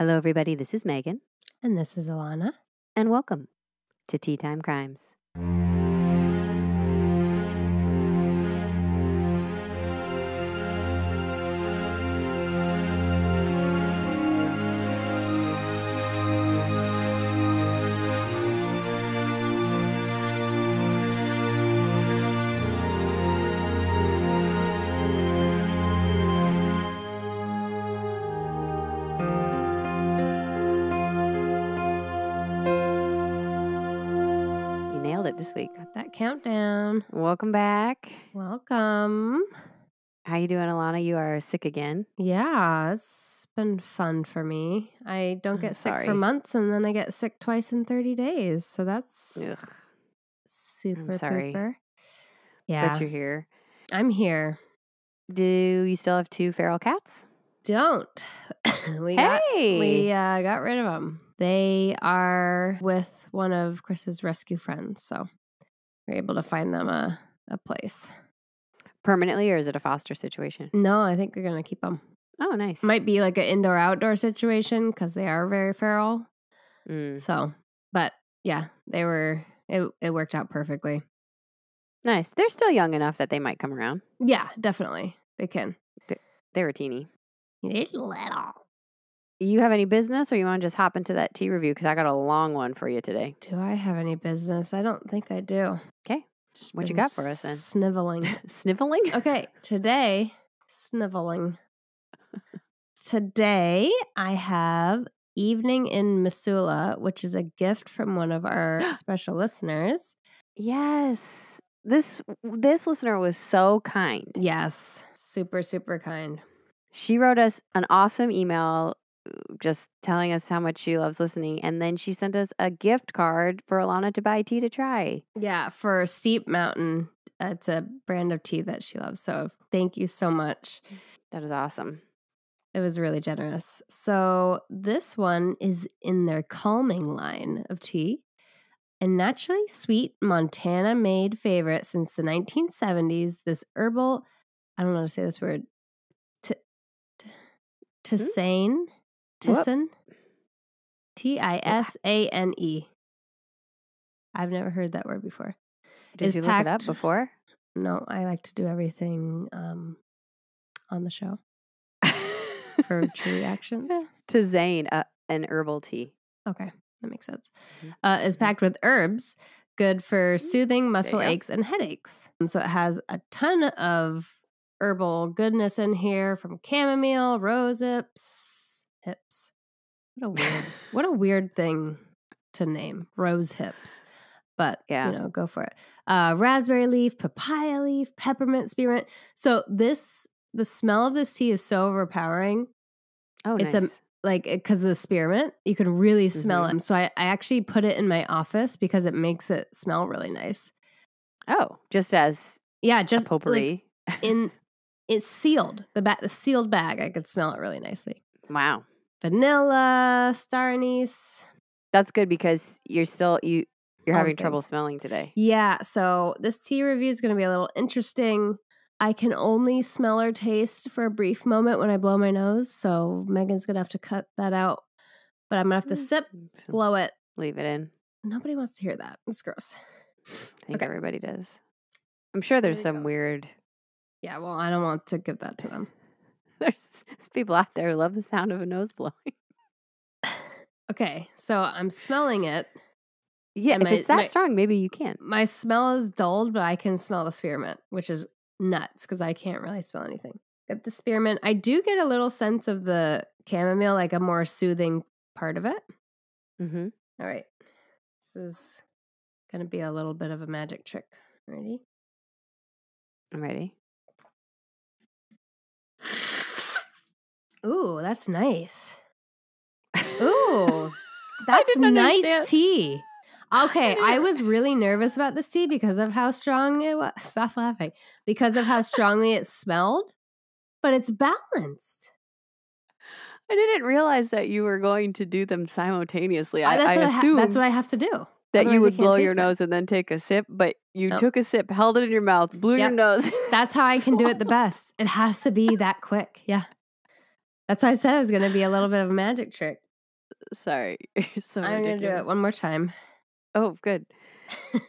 Hello, everybody. This is Megan. And this is Alana. And welcome to Tea Time Crimes. Countdown. Welcome back. Welcome. How you doing, Alana? You are sick again. Yeah, it's been fun for me. I don't get sick for months, and then I get sick twice in 30 days. So that's super duper. Yeah. But you're here. I'm here. Do you still have two feral cats? Don't. We got rid of them. They are with one of Chris's rescue friends, so we're able to find them a place. Permanently, or is it a foster situation? No, I think they're going to keep them. Oh, nice. Might be like an indoor-outdoor situation because they are very feral. Mm. So, but yeah, they were, it worked out perfectly. Nice. They're still young enough that they might come around. Yeah, definitely. They can. They were teeny. They're little. You have any business, or you want to just hop into that tea review? Because I got a long one for you today. Do I have any business? I don't think I do. Okay. Just what you got for us then? Sniveling. Sniveling? Okay. Today, sniveling. Today, I have Evening in Missoula, which is a gift from one of our special listeners. Yes. This listener was so kind. Yes. Super, super kind. She wrote us an awesome email just telling us how much she loves listening. And then she sent us a gift card for Alana to buy tea to try. Yeah, for Steep Mountain. It's a brand of tea that she loves. So thank you so much. That is awesome. It was really generous. So this one is in their calming line of tea. A naturally sweet Montana-made favorite since the 1970s, this herbal, I don't know how to say this word, tisane? Tisane? Tisane. I've never heard that word before. Did you look it up before? No, I like to do everything on the show for true reactions. Tisane, an herbal tea. Okay, that makes sense. Is packed with herbs, good for soothing muscle aches and headaches. So it has a ton of herbal goodness in here, from chamomile, rose hips. What a weird thing to name, rose hips. But yeah, you know, go for it. Raspberry leaf, papaya leaf, peppermint, spearmint. So the smell of this tea is so overpowering. Oh, it's nice. Like because of the spearmint, you can really smell it. So I actually put it in my office because it makes it smell really nice. Oh, just potpourri. Like, it's sealed. The sealed bag. I could smell it really nicely. Wow. Vanilla, star anise. That's good because you're having trouble smelling today. Yeah. So this tea review is going to be a little interesting. I can only smell or taste for a brief moment when I blow my nose. So Megan's going to have to cut that out. But I'm going to have to sip, blow it. Leave it in. Nobody wants to hear that. It's gross. I think everybody does. I'm sure there's some weird... Yeah, well, I don't want to give that to them. There's people out there who love the sound of a nose blowing. Okay, so I'm smelling it. Yeah, if it's that strong, maybe you can't. My smell is dulled, but I can smell the spearmint, which is nuts because I can't really smell anything. Get the spearmint. I do get a little sense of the chamomile, like a more soothing part of it. Mm-hmm. All right. This is going to be a little bit of a magic trick. Ready? I'm ready. Ooh, that's nice. Ooh, that's nice tea. Okay, I was really nervous about this tea because of how strong it was. Stop laughing. Because of how strongly it smelled, but it's balanced. I didn't realize that you were going to do them simultaneously. That's what I have to do. That otherwise you would blow your nose and then take a sip, but you took a sip, held it in your mouth, blew your nose. That's how I can do it the best. It has to be that quick. Yeah. That's why I said it was going to be a little bit of a magic trick. Sorry. So I'm going to do it one more time. Oh, good.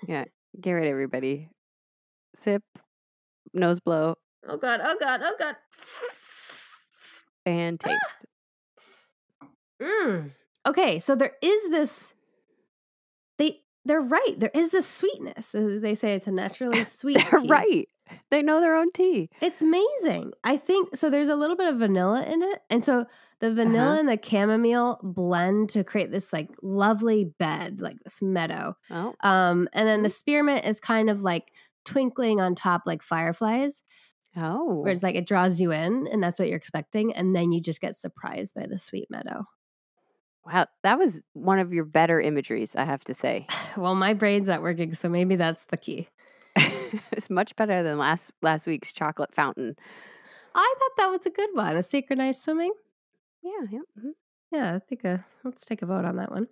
Yeah. Get ready, everybody. Sip. Nose blow. Oh, God. Oh, God. Oh, God. And taste. Ah! Mm. Okay. So there is this. They're right. There is this sweetness. They say it's a naturally sweet tea. Right. They know their own tea. It's amazing. I think so. There's a little bit of vanilla in it. And so the vanilla and the chamomile blend to create this like lovely bed, like this meadow. Oh. And then the spearmint is kind of like twinkling on top like fireflies. Oh. Where it's like it draws you in and that's what you're expecting. And then you just get surprised by the sweet meadow. Wow, that was one of your better imageries, I have to say. Well, my brain's not working, so maybe that's the key. It's much better than last week's chocolate fountain. I thought that was a good one. A synchronized swimming? Yeah, yeah. Mm-hmm. Yeah, I think let's take a vote on that one.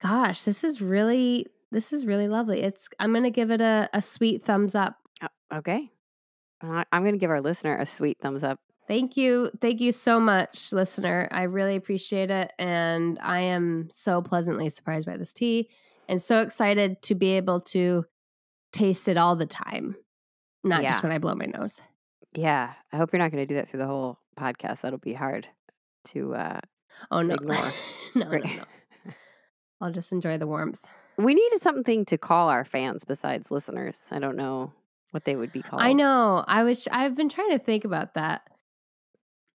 Gosh, this is really lovely. I'm going to give it a sweet thumbs up. Okay. I'm going to give our listener a sweet thumbs up. Thank you. Thank you so much, listener. I really appreciate it. And I am so pleasantly surprised by this tea and so excited to be able to taste it all the time, not just when I blow my nose. Yeah. I hope you're not going to do that through the whole podcast. That'll be hard to ignore. No. I'll just enjoy the warmth. We needed something to call our fans besides listeners. I don't know what they would be called. I know. I've been trying to think about that.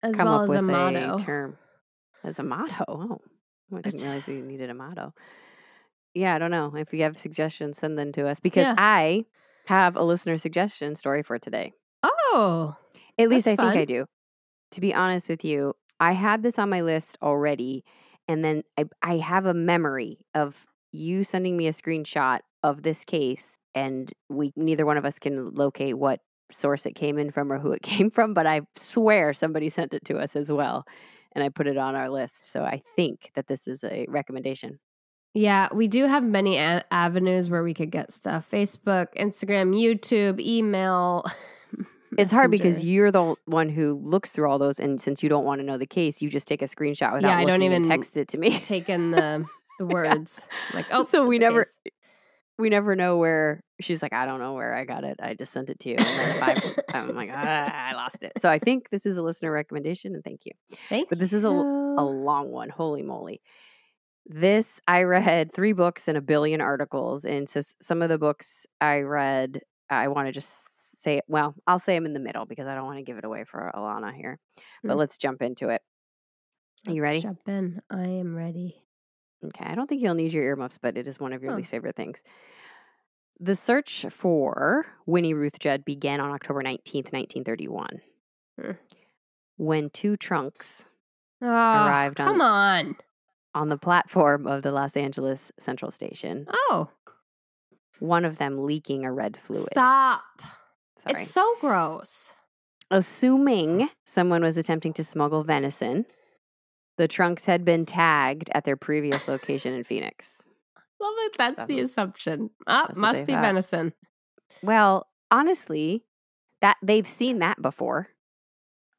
As come well up as with a motto. Term. As a motto. Oh, I didn't realize we needed a motto. Yeah, I don't know. If you have suggestions, send them to us because I have a listener suggestion story for today. Oh, at least I think I do. To be honest with you, I had this on my list already, and then I have a memory of you sending me a screenshot of this case, and we neither one of us can locate what source it came in from or who it came from, but I swear somebody sent it to us as well, and I put it on our list. So I think that this is a recommendation. Yeah, we do have many avenues where we could get stuff. Facebook, Instagram, YouTube, email. It's hard because you're the one who looks through all those, and since you don't want to know the case, you just take a screenshot without I don't even text it to me. Take in the words. Yeah. Like, oh, so we never know where. She's like, I don't know where I got it. I just sent it to you. And then I'm like, I lost it. So I think this is a listener recommendation, and thank you. Thank you. But this is a long one. Holy moly. This, I read 3 books and a billion articles. And so some of the books I read, I want to just say, well, I'll say I'm in the middle because I don't want to give it away for Alana here. But let's jump into it. Are you ready? Let's jump in. I am ready. Okay. I don't think you'll need your earmuffs, but it is one of your least favorite things. The search for Winnie Ruth Judd began on October 19th, 1931, when 2 trunks arrived on the platform of the Los Angeles Central Station. Oh. One of them leaking a red fluid. Stop. Sorry. It's so gross. Assuming someone was attempting to smuggle venison, the trunks had been tagged at their previous location in Phoenix. Love it. That's the assumption. Oh, must be venison. Well, honestly, that they've seen that before,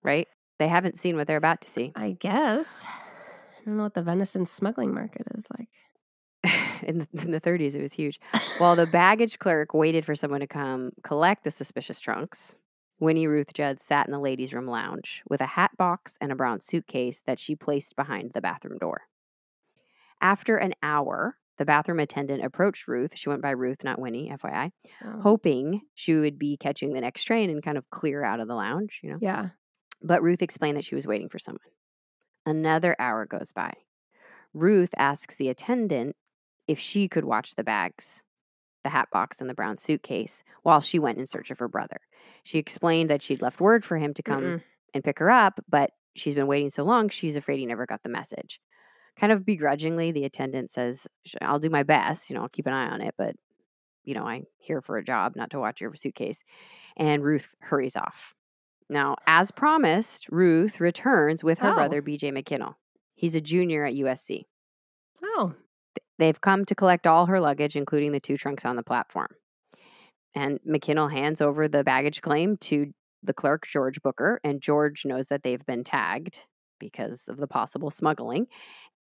right? They haven't seen what they're about to see. I guess. I don't know what the venison smuggling market is like. In the 30s, it was huge. While the baggage clerk waited for someone to come collect the suspicious trunks, Winnie Ruth Judd sat in the ladies' room lounge with a hat box and a brown suitcase that she placed behind the bathroom door. After an hour, the bathroom attendant approached Ruth. She went by Ruth, not Winnie, FYI, hoping she would be catching the next train and kind of clear out of the lounge, you know? Yeah. But Ruth explained that she was waiting for someone. Another hour goes by. Ruth asks the attendant if she could watch the bags, the hat box and the brown suitcase, while she went in search of her brother. She explained that she'd left word for him to come and pick her up, but she's been waiting so long, she's afraid he never got the message. Kind of begrudgingly, the attendant says, I'll do my best. You know, I'll keep an eye on it. But, you know, I'm here for a job, not to watch your suitcase. And Ruth hurries off. Now, as promised, Ruth returns with her brother, B.J. McKinnell. He's a junior at USC. Oh. They've come to collect all her luggage, including the 2 trunks on the platform. And McKinnell hands over the baggage claim to the clerk, George Booker. And George knows that they've been tagged because of the possible smuggling.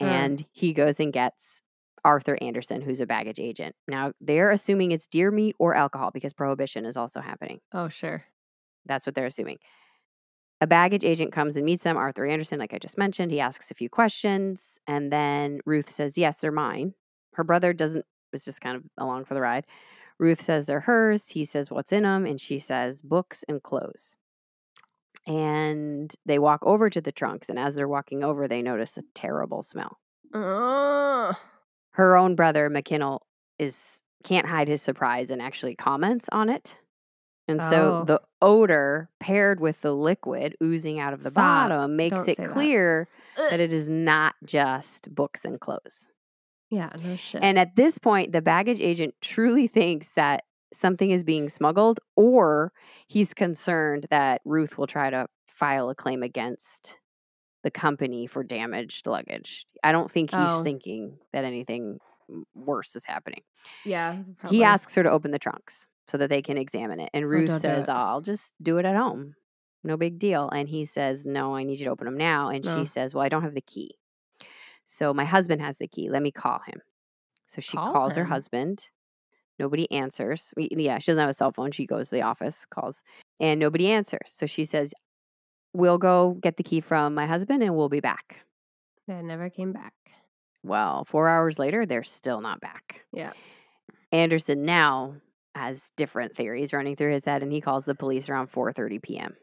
And he goes and gets Arthur Anderson, who's a baggage agent. Now, they're assuming it's deer meat or alcohol because Prohibition is also happening. Oh, sure. That's what they're assuming. A baggage agent comes and meets them, Arthur Anderson, like I just mentioned. He asks a few questions, and then Ruth says, yes, they're mine. Her brother doesn't, was just kind of along for the ride. Ruth says they're hers. He says, what's in them? And she says, books and clothes. And they walk over to the trunks, and as they're walking over, they notice a terrible smell. Her own brother, McKinnell, can't hide his surprise and actually comments on it. And so the odor paired with the liquid oozing out of the bottom makes it clear that it is not just books and clothes. Yeah, no shit. And at this point, the baggage agent truly thinks that something is being smuggled, or he's concerned that Ruth will try to file a claim against the company for damaged luggage. I don't think he's thinking that anything worse is happening. Yeah. Probably. He asks her to open the trunks so that they can examine it. And Ruth says, I'll just do it at home. No big deal. And he says, no, I need you to open them now. And she says, well, I don't have the key. So my husband has the key. Let me call him. So she calls her husband. Nobody answers. Yeah, she doesn't have a cell phone. She goes to the office, calls, and nobody answers. So she says, we'll go get the key from my husband and we'll be back. They never came back. Well, 4 hours later, they're still not back. Yeah. Anderson now has different theories running through his head, and he calls the police around 4:30 p.m.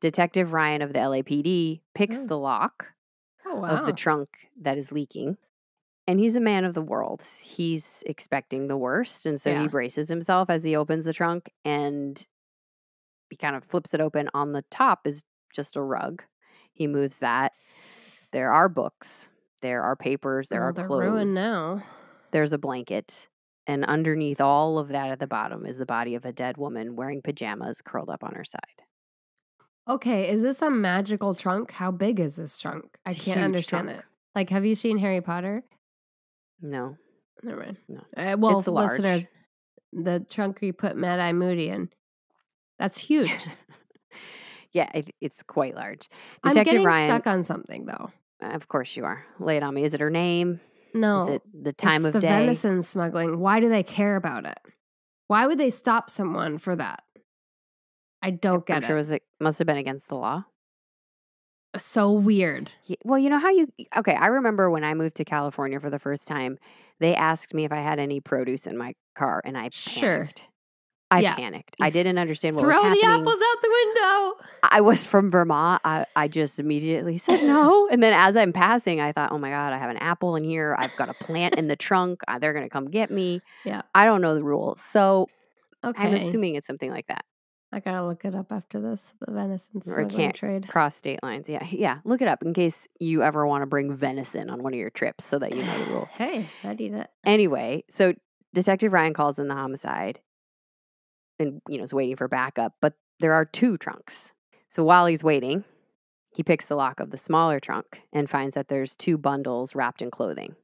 Detective Ryan of the LAPD picks the lock of the trunk that is leaking, and he's a man of the world. He's expecting the worst, and so he braces himself as he opens the trunk, and he kind of flips it open. On the top is just a rug. He moves that. There are books. There are papers. There are clothes. They're ruined now. There's a blanket. And underneath all of that at the bottom is the body of a dead woman wearing pajamas curled up on her side. Okay, is this a magical trunk? How big is this trunk? I can't understand it. Like, have you seen Harry Potter? No. Never mind. No. Well, for listeners, the trunk we put Mad-Eye Moody in, that's huge. Yeah, it's quite large. Detective Ryan, stuck on something, though. Of course you are. Lay it on me. Is it her name? No. Is it the time of day? It's the venison smuggling. Why do they care about it? Why would they stop someone for that? I don't get it. It must have been against the law. So weird. Well, you know how you... Okay, I remember when I moved to California for the first time, they asked me if I had any produce in my car, and I panicked. Sure. I panicked. I didn't understand what was happening. Throw the apples out the window. I was from Vermont. I just immediately said no. And then as I'm passing, I thought, oh my God, I have an apple in here. I've got a plant in the trunk. They're going to come get me. Yeah. I don't know the rules. So I'm assuming it's something like that. I got to look it up after this. The venison smuggling trade. Cross state lines. Yeah. Yeah. Look it up in case you ever want to bring venison on one of your trips so that you know the rules. Hey, I'd eat it. Anyway, so Detective Ryan calls in the homicide. And, you know, is waiting for backup. But there are two trunks. So while he's waiting, he picks the lock of the smaller trunk and finds that there's two bundles wrapped in clothing.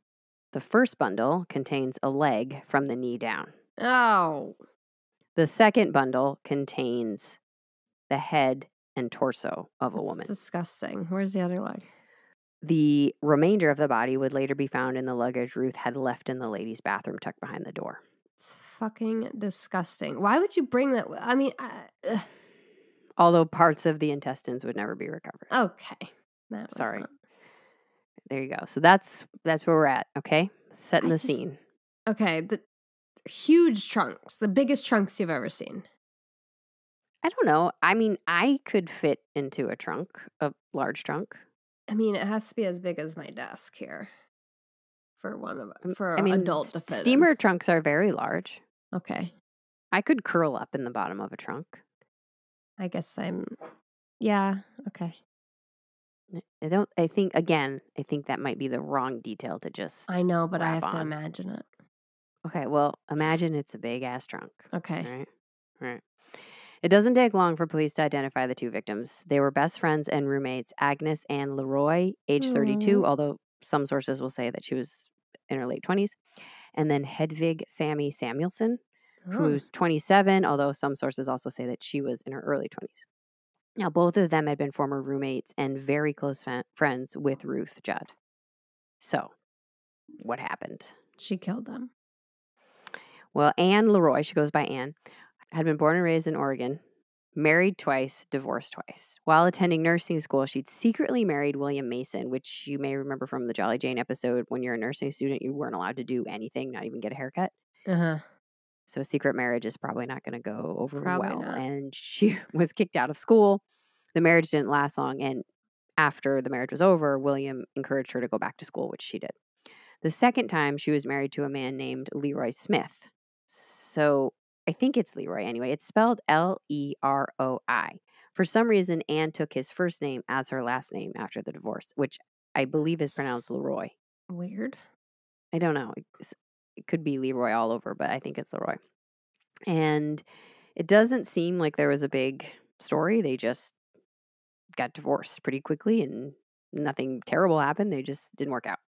The first bundle contains a leg from the knee down. Oh. The second bundle contains the head and torso of a woman. That's disgusting. Where's the other leg? The remainder of the body would later be found in the luggage Ruth had left in the ladies' bathroom tucked behind the door. It's fucking disgusting. Why would you bring that? I mean, although parts of the intestines would never be recovered. Okay. Sorry. There you go. So that's where we're at. Okay. Setting the scene. Okay. The huge trunks, the biggest trunks you've ever seen. I don't know. I mean, I could fit into a trunk, a large trunk. I mean, it has to be as big as my desk here. Adult to fit steamer in. Trunks are very large. Okay. I could curl up in the bottom of a trunk. I guess yeah, okay. I think that might be the wrong detail to just I know, but I have to imagine it. Okay, well, imagine it's a big-ass trunk. Okay. All right. It doesn't take long for police to identify the two victims. They were best friends and roommates, Agnes and Leroy, age 32, although some sources will say that she was in her late 20s. And then Hedvig Samuelson, who's 27, although some sources also say that she was in her early 20s. Now, both of them had been former roommates and very close friends with Ruth Judd. So, what happened? She killed them. Well, Anne Leroy, she goes by Anne, had been born and raised in Oregon, married twice, divorced twice. While attending nursing school, she'd secretly married William Mason, which you may remember from the Jolly Jane episode. When you're a nursing student, you weren't allowed to do anything, not even get a haircut. Uh-huh. So a secret marriage is probably not going to go over well. And she was kicked out of school. The marriage didn't last long. And after the marriage was over, William encouraged her to go back to school, which she did. The second time, she was married to a man named Leroy Smith. So I think it's Leroy anyway. It's spelled Leroi. For some reason, Anne took his first name as her last name after the divorce, which I believe is pronounced Leroy. Weird. I don't know. It could be Leroy all over, but I think it's Leroy. And it doesn't seem like there was a big story. They just got divorced pretty quickly and nothing terrible happened. They just didn't work out.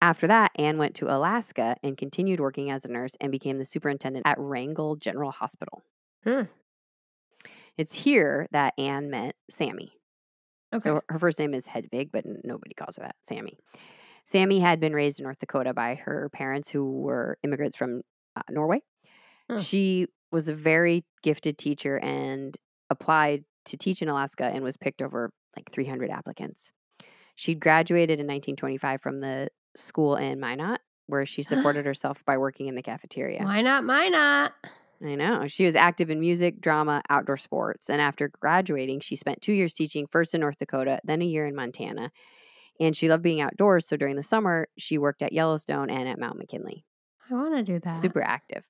After that, Anne went to Alaska and continued working as a nurse and became the superintendent at Wrangell General Hospital. Hmm. It's here that Anne met Sammy. Okay. So her first name is Hedvig, but nobody calls her that, Sammy. Sammy had been raised in North Dakota by her parents, who were immigrants from Norway. Oh. She was a very gifted teacher and applied to teach in Alaska and was picked over like 300 applicants. She'd graduated in 1925 from the school in Minot, where she supported herself by working in the cafeteria. Why not Minot? I know. She was active in music, drama, outdoor sports. And after graduating, she spent 2 years teaching first in North Dakota, then a year in Montana. And she loved being outdoors, so during the summer, she worked at Yellowstone and at Mount McKinley. I want to do that. Super active.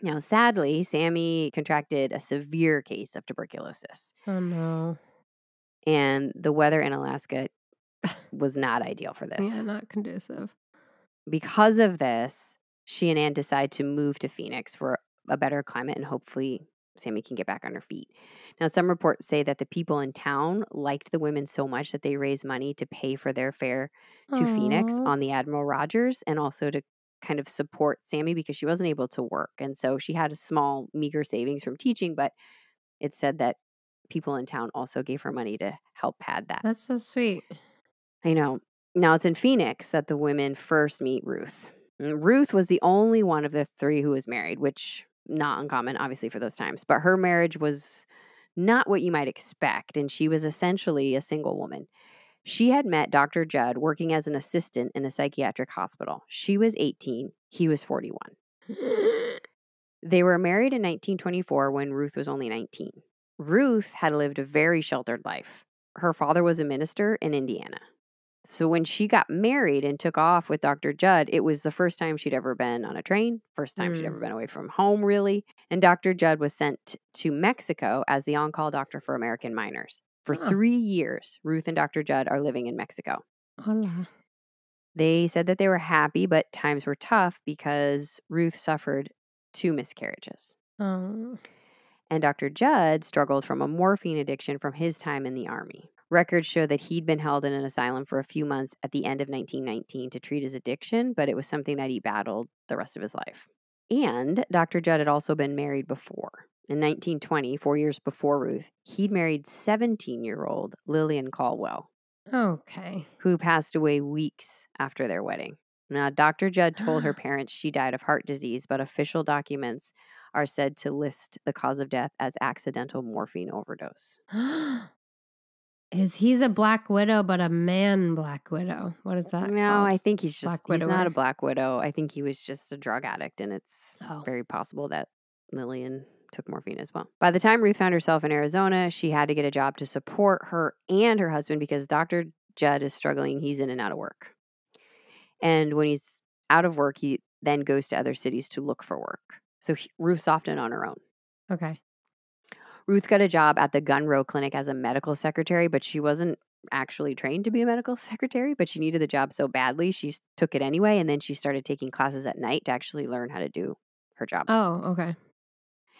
Now, sadly, Sammy contracted a severe case of tuberculosis. Oh, no. And the weather in Alaska was not ideal for this. Yeah, not conducive. Because of this, she and Anne decide to move to Phoenix for a better climate, and hopefully Sammy can get back on her feet. Now, some reports say that the people in town liked the women so much that they raised money to pay for their fare to Phoenix on the Admiral Rogers, and also to kind of support Sammy because she wasn't able to work. And so she had a small, meager savings from teaching, but it said that people in town also gave her money to help pad that. That's so sweet. I know. Now, it's in Phoenix that the women first meet Ruth. And Ruth was the only one of the three who was married, which not uncommon, obviously, for those times. But her marriage was not what you might expect, and she was essentially a single woman. She had met Dr. Judd working as an assistant in a psychiatric hospital. She was 18. He was 41. They were married in 1924 when Ruth was only 19. Ruth had lived a very sheltered life. Her father was a minister in Indiana. So when she got married and took off with Dr. Judd, it was the first time she'd ever been on a train, first time she'd ever been away from home, really. And Dr. Judd was sent to Mexico as the on-call doctor for American minors. For 3 years, Ruth and Dr. Judd are living in Mexico. Hola. They said that they were happy, but times were tough because Ruth suffered 2 miscarriages. Oh. And Dr. Judd struggled from a morphine addiction from his time in the Army. Records show that he'd been held in an asylum for a few months at the end of 1919 to treat his addiction, but it was something that he battled the rest of his life. And Dr. Judd had also been married before. In 1920, 4 years before Ruth, he'd married 17-year-old Lillian Caldwell. Okay. Who passed away weeks after their wedding. Now, Dr. Judd told her parents she died of heart disease, but official documents are said to list the cause of death as accidental morphine overdose. He's a black widow, but a man black widow. What is that? No, called? I think he's just, he's not a black widow. I think he was just a drug addict, and it's very possible that Lillian took morphine as well. By the time Ruth found herself in Arizona, she had to get a job to support her and her husband because Dr. Judd is struggling. He's in and out of work. And when he's out of work, he then goes to other cities to look for work. So Ruth's often on her own. Okay. Ruth got a job at the Gun Row Clinic as a medical secretary, but she wasn't actually trained to be a medical secretary, but she needed the job so badly, she took it anyway, and then she started taking classes at night to actually learn how to do her job. Oh, okay.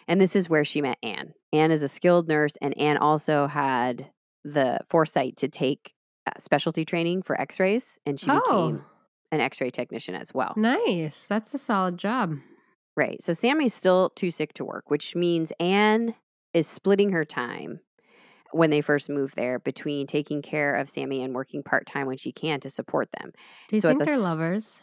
And this is where she met Anne. Anne is a skilled nurse, and Anne also had the foresight to take specialty training for x-rays, and she became an x-ray technician as well. Nice. That's a solid job. Right. So Sammy's still too sick to work, which means Anne is splitting her time when they first move there between taking care of Sammy and working part-time when she can to support them. Do you think they're lovers?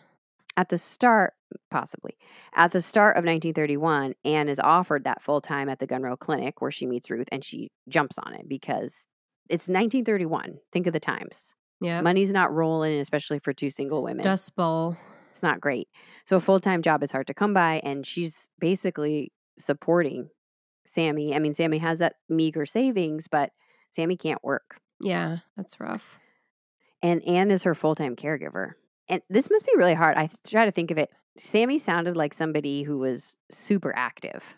At the start, possibly. At the start of 1931, Anne is offered that full-time at the Gun Row Clinic where she meets Ruth, and she jumps on it because it's 1931. Think of the times. Yeah. Money's not rolling, especially for two single women. Dust Bowl. It's not great. So a full-time job is hard to come by, and she's basically supporting Sammy. I mean, Sammy has that meager savings, but Sammy can't work. Yeah, that's rough. And Anne is her full-time caregiver. And this must be really hard. I try to think of it. Sammy sounded like somebody who was super active.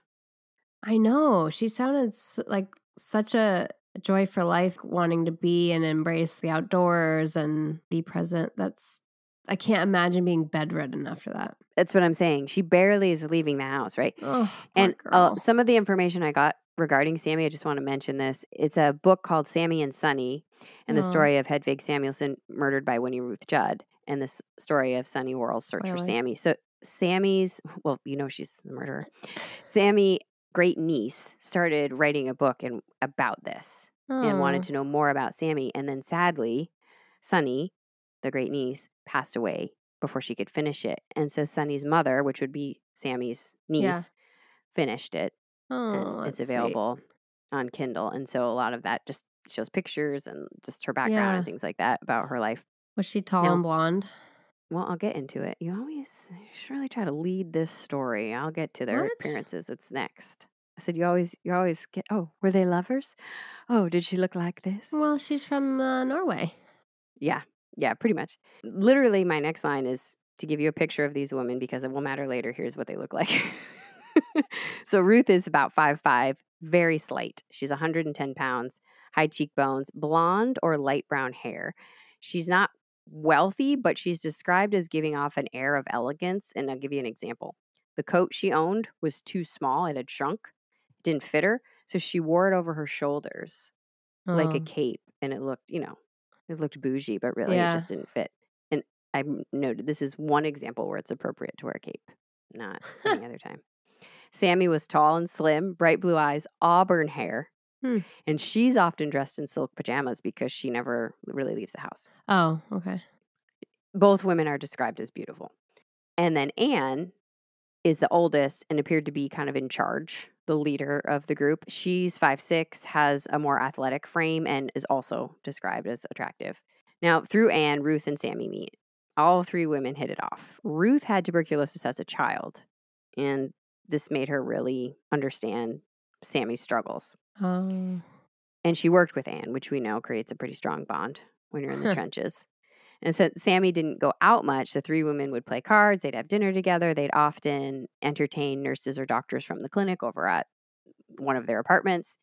I know. She sounded like such a joy for life, wanting to be and embrace the outdoors and be present. That's, I can't imagine being bedridden after that. That's what I'm saying. She barely is leaving the house, right? Oh, and some of the information I got regarding Sammy, I just want to mention this. It's a book called Sammy and Sunny, and the story of Hedvig Samuelson murdered by Winnie Ruth Judd. And this story of Sunny Worrell's search for Sammy. So Sammy's, well, you know she's the murderer. Sammy, great niece, started writing a book about this and wanted to know more about Sammy. And then sadly, Sunny, the great niece, passed away before she could finish it. And so Sunny's mother, which would be Sammy's niece, finished it. Oh, and it's available on Kindle. And so a lot of that just shows pictures and just her background and things like that about her life. Was she tall and blonde? Well, I'll get into it. You surely try to lead this story. I'll get to their appearances. It's next. I said, you always get, oh, were they lovers? Oh, did she look like this? Well, she's from Norway. Yeah, pretty much. Literally, my next line is to give you a picture of these women because it will matter later. Here's what they look like. So Ruth is about 5'5", very slight. She's 110 pounds, high cheekbones, blonde or light brown hair. She's not wealthy, but she's described as giving off an air of elegance. And I'll give you an example. The coat she owned was too small. It had shrunk. It didn't fit her. So she wore it over her shoulders like a cape. And it looked, it looked bougie, but really it just didn't fit. And I noted this is one example where it's appropriate to wear a cape, not any other time. Sammy was tall and slim, bright blue eyes, auburn hair. And she's often dressed in silk pajamas because she never really leaves the house. Oh, okay. Both women are described as beautiful. And then Anne is the oldest and appeared to be kind of in charge, the leader of the group. She's 5'6", has a more athletic frame, and is also described as attractive. Now, through Anne, Ruth and Sammy meet. All three women hit it off. Ruth had tuberculosis as a child, and this made her really understand Sammy's struggles. And she worked with Anne, which we know creates a pretty strong bond when you're in the trenches. And so Sammy didn't go out much. The three women would play cards. They'd have dinner together. They'd often entertain nurses or doctors from the clinic over at one of their apartments.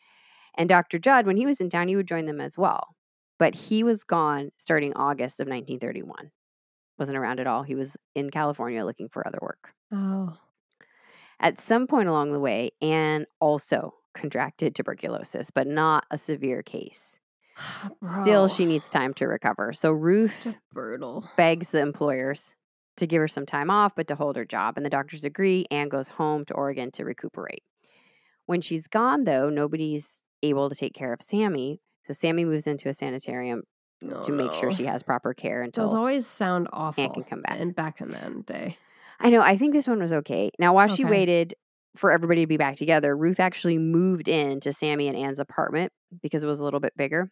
And Dr. Judd, when he was in town, he would join them as well. But he was gone starting August of 1931. Wasn't around at all. He was in California looking for other work. Oh. At some point along the way, Anne also contracted tuberculosis, but not a severe case. Still, she needs time to recover. So Ruth begs the employers to give her some time off, but to hold her job. And the doctors agree. Anne goes home to Oregon to recuperate. When she's gone, though, nobody's able to take care of Sammy. So Sammy moves into a sanitarium to make sure she has proper care until those always sound awful. Anne can come back. And back in that day. I know. I think this one was okay. Now, while she waited for everybody to be back together, Ruth actually moved into Sammy and Anne's apartment because it was a little bit bigger,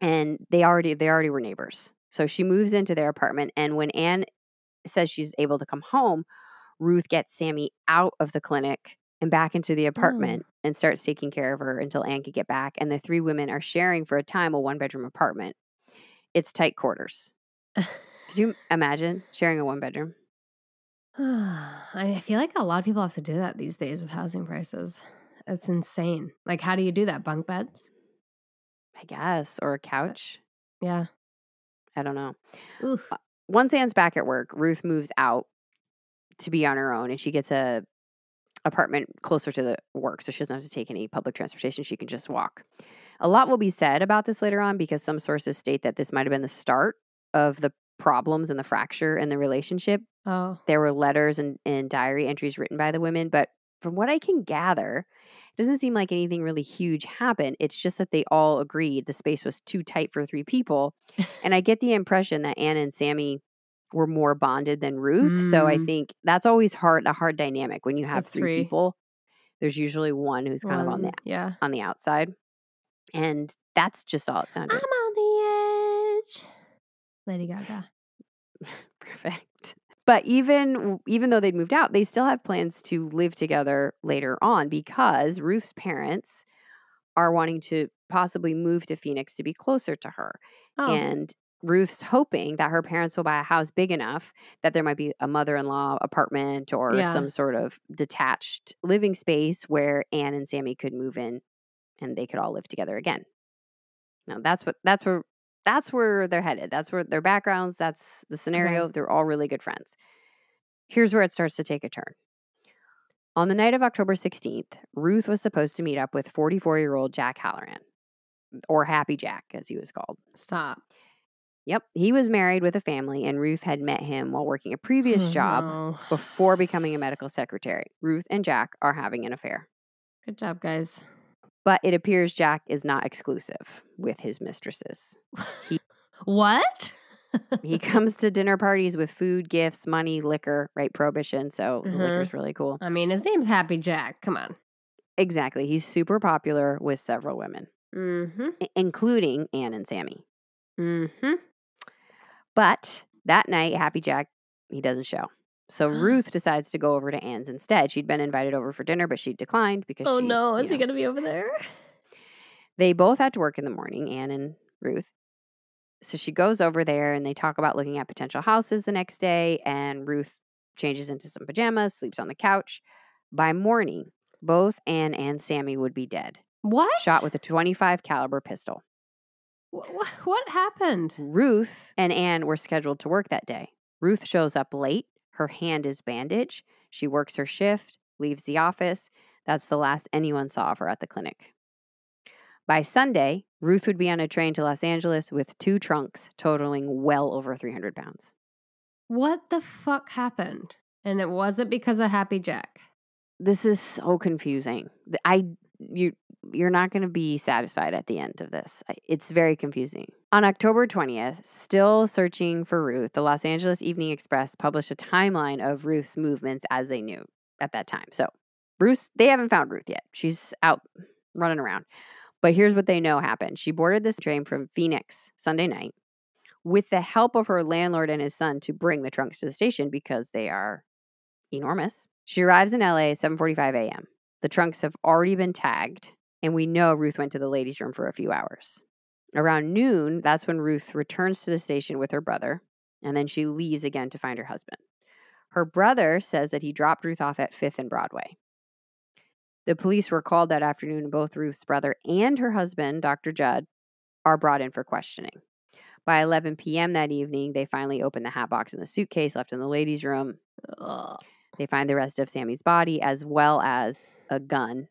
and they already were neighbors. So she moves into their apartment, and when Anne says she's able to come home, Ruth gets Sammy out of the clinic and back into the apartment and starts taking care of her until Anne could get back. And the three women are sharing for a time a one-bedroom apartment. It's tight quarters. Could you imagine sharing a one-bedroom? I feel like a lot of people have to do that these days with housing prices. It's insane. Like, how do you do that? Bunk beds? I guess. Or a couch? Yeah. I don't know. Oof. Once Anne's back at work, Ruth moves out to be on her own, and she gets a apartment closer to the work, so she doesn't have to take any public transportation. She can just walk. A lot will be said about this later on because some sources state that this might have been the start of the problems and the fracture in the relationship. There were letters and diary entries written by the women, but from what I can gather, It doesn't seem like anything really huge happened. It's just that they all agreed the space was too tight for three people. And I get the impression that Anne and Sammy were more bonded than Ruth. Mm. So I think that's always hard, a hard dynamic when you have three people. There's usually one who's kind of on the outside. And that's just all it sounded. I'm on the edge. Lady Gaga. Perfect. But even though they'd moved out, they still have plans to live together later on because Ruth's parents are wanting to possibly move to Phoenix to be closer to her. Oh. And Ruth's hoping that her parents will buy a house big enough that there might be a mother-in-law apartment or some sort of detached living space where Anne and Sammy could move in and they could all live together again. Now that's where they're headed. That's where their backgrounds, that's the scenario. Okay. They're all really good friends. Here's where it starts to take a turn. On the night of October 16th, Ruth was supposed to meet up with 44-year-old Jack Halloran, or Happy Jack, as he was called. Stop. Yep. He was married with a family, and Ruth had met him while working a previous job before becoming a medical secretary. Ruth and Jack are having an affair. Good job, guys. But it appears Jack is not exclusive with his mistresses. What? He comes to dinner parties with food, gifts, money, liquor, right? Prohibition. So liquor's really cool. I mean, his name's Happy Jack. Come on. Exactly. He's super popular with several women, including Anne and Sammy. But that night, Happy Jack, he doesn't show. So Ruth decides to go over to Anne's instead. She'd been invited over for dinner, but she declined because is he going to be over there? They both had to work in the morning, Anne and Ruth. So she goes over there, and they talk about looking at potential houses the next day, and Ruth changes into some pajamas, sleeps on the couch. By morning, both Anne and Sammy would be dead. What? Shot with a .25 caliber pistol. What happened? Ruth and Anne were scheduled to work that day. Ruth shows up late. Her hand is bandaged. She works her shift, leaves the office. That's the last anyone saw of her at the clinic. By Sunday, Ruth would be on a train to Los Angeles with two trunks totaling well over 300 pounds. What the fuck happened? And it wasn't because of Happy Jack. This is so confusing. You're not going to be satisfied at the end of this. It's very confusing. On October 20th, still searching for Ruth, the Los Angeles Evening Express published a timeline of Ruth's movements as they knew at that time. So they haven't found Ruth yet. She's out running around. But here's what they know happened. She boarded this train from Phoenix Sunday night with the help of her landlord and his son to bring the trunks to the station because they are enormous. She arrives in LA at 7:45 a.m. The trunks have already been tagged, and we know Ruth went to the ladies' room for a few hours. Around noon, that's when Ruth returns to the station with her brother, and then she leaves again to find her husband. Her brother says that he dropped Ruth off at 5th and Broadway. The police were called that afternoon, and both Ruth's brother and her husband, Dr. Judd, are brought in for questioning. By 11 p.m. that evening, they finally open the hat box and the suitcase left in the ladies' room. Ugh. They find the rest of Sammy's body as well as a gun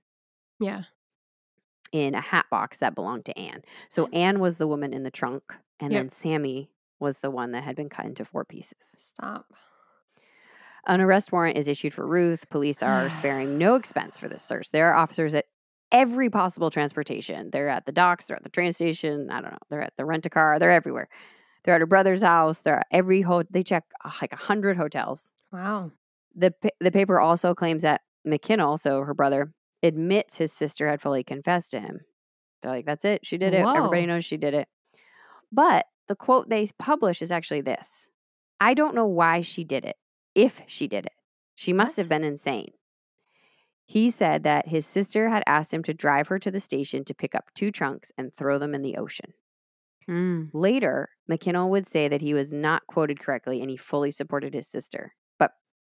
in a hat box that belonged to Anne. So Anne was the woman in the trunk, and then Sammy was the one that had been cut into four pieces. Stop. An arrest warrant is issued for Ruth. Police are sparing no expense for this search. There are officers at every possible transportation. They're at the docks. They're at the train station. I don't know. They're at the rent-a-car. They're everywhere. They're at her brother's house. They're at every they check like 100 hotels. Wow. The paper also claims that McKinnell, so her brother, admits his sister had fully confessed to him. They're like, that's it. She did it. Whoa. Everybody knows she did it. But the quote they publish is actually this. I don't know why she did it. If she did it. She must have been insane. He said that his sister had asked him to drive her to the station to pick up two trunks and throw them in the ocean. Later, McKinnell would say that he was not quoted correctly and he fully supported his sister.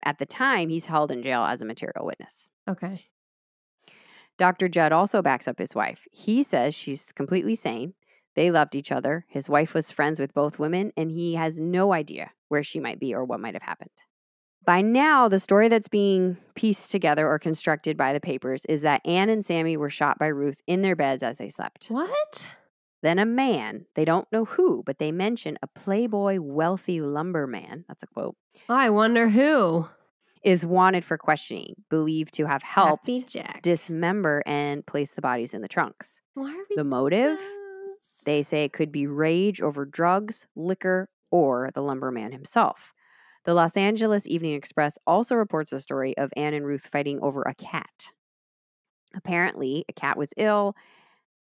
At the time, he's held in jail as a material witness. Okay. Dr. Judd also backs up his wife. He says she's completely sane. They loved each other. His wife was friends with both women, and he has no idea where she might be or what might have happened. By now, the story that's being pieced together or constructed by the papers is that Anne and Sammy were shot by Ruth in their beds as they slept. What? Then a man, they don't know who, but they mention a playboy, wealthy lumberman. That's a quote. I wonder who. is wanted for questioning, believed to have helped dismember and place the bodies in the trunks. Why are we the motive? They say it could be rage over drugs, liquor, or the lumberman himself. The Los Angeles Evening Express also reports a story of Anne and Ruth fighting over a cat. Apparently, a cat was ill.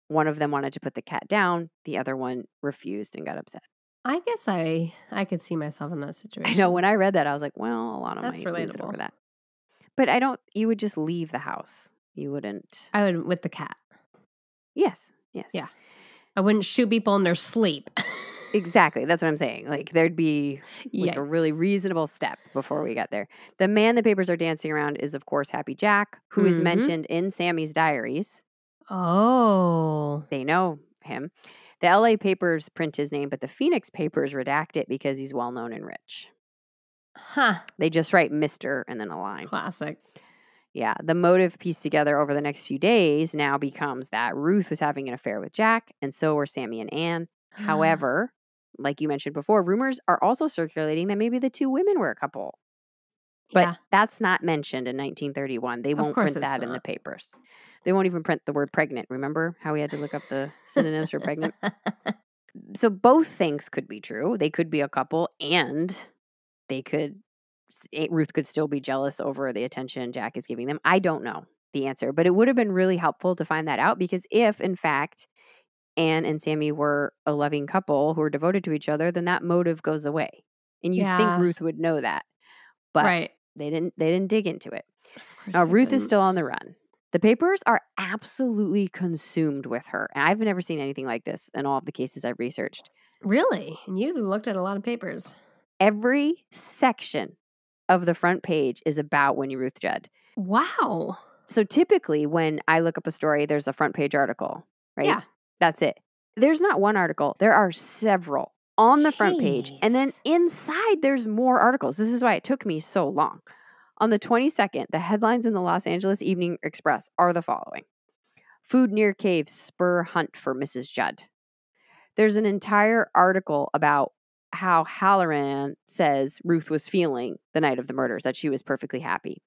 One of them wanted to put the cat down. The other one refused and got upset. I guess I could see myself in that situation. I know. When I read that, I was like, well, a lot of my relatable over that. But I don't, you would just leave the house. You wouldn't. I would, with the cat. Yes. Yes. Yeah. I wouldn't shoot people in their sleep. Exactly. That's what I'm saying. Like, there'd be like a really reasonable step before we got there. The man the papers are dancing around is, of course, Happy Jack, who is mentioned in Sammy's diaries. Oh. They know him. The LA papers print his name, but the Phoenix papers redact it because he's well-known and rich. Huh. They just write Mr. and then a line. Classic. Yeah. The motive pieced together over the next few days now becomes that Ruth was having an affair with Jack, and so were Sammy and Anne. However, like you mentioned before, rumors are also circulating that maybe the two women were a couple. But that's not mentioned in 1931. They won't print that in the papers. They won't even print the word pregnant. Remember how we had to look up the synonyms for pregnant? So both things could be true. They could be a couple, and they could, Ruth could still be jealous over the attention Jack is giving them. I don't know the answer, but it would have been really helpful to find that out, because if, in fact, Anne and Sammy were a loving couple who were devoted to each other, then that motive goes away. And you think Ruth would know that. But they didn't dig into it. Now, Ruth is still on the run. The papers are absolutely consumed with her. And I've never seen anything like this in all of the cases I've researched. Really? And you've looked at a lot of papers. Every section of the front page is about Winnie Ruth Judd. Wow. So typically when I look up a story, there's a front page article, right? Yeah. That's it. There's not one article. There are several on the front page. And then inside, there's more articles. This is why it took me so long. On the 22nd, the headlines in the Los Angeles Evening Express are the following. Food near caves spur hunt for Mrs. Judd. There's an entire article about how Halloran says Ruth was feeling the night of the murders, that she was perfectly happy.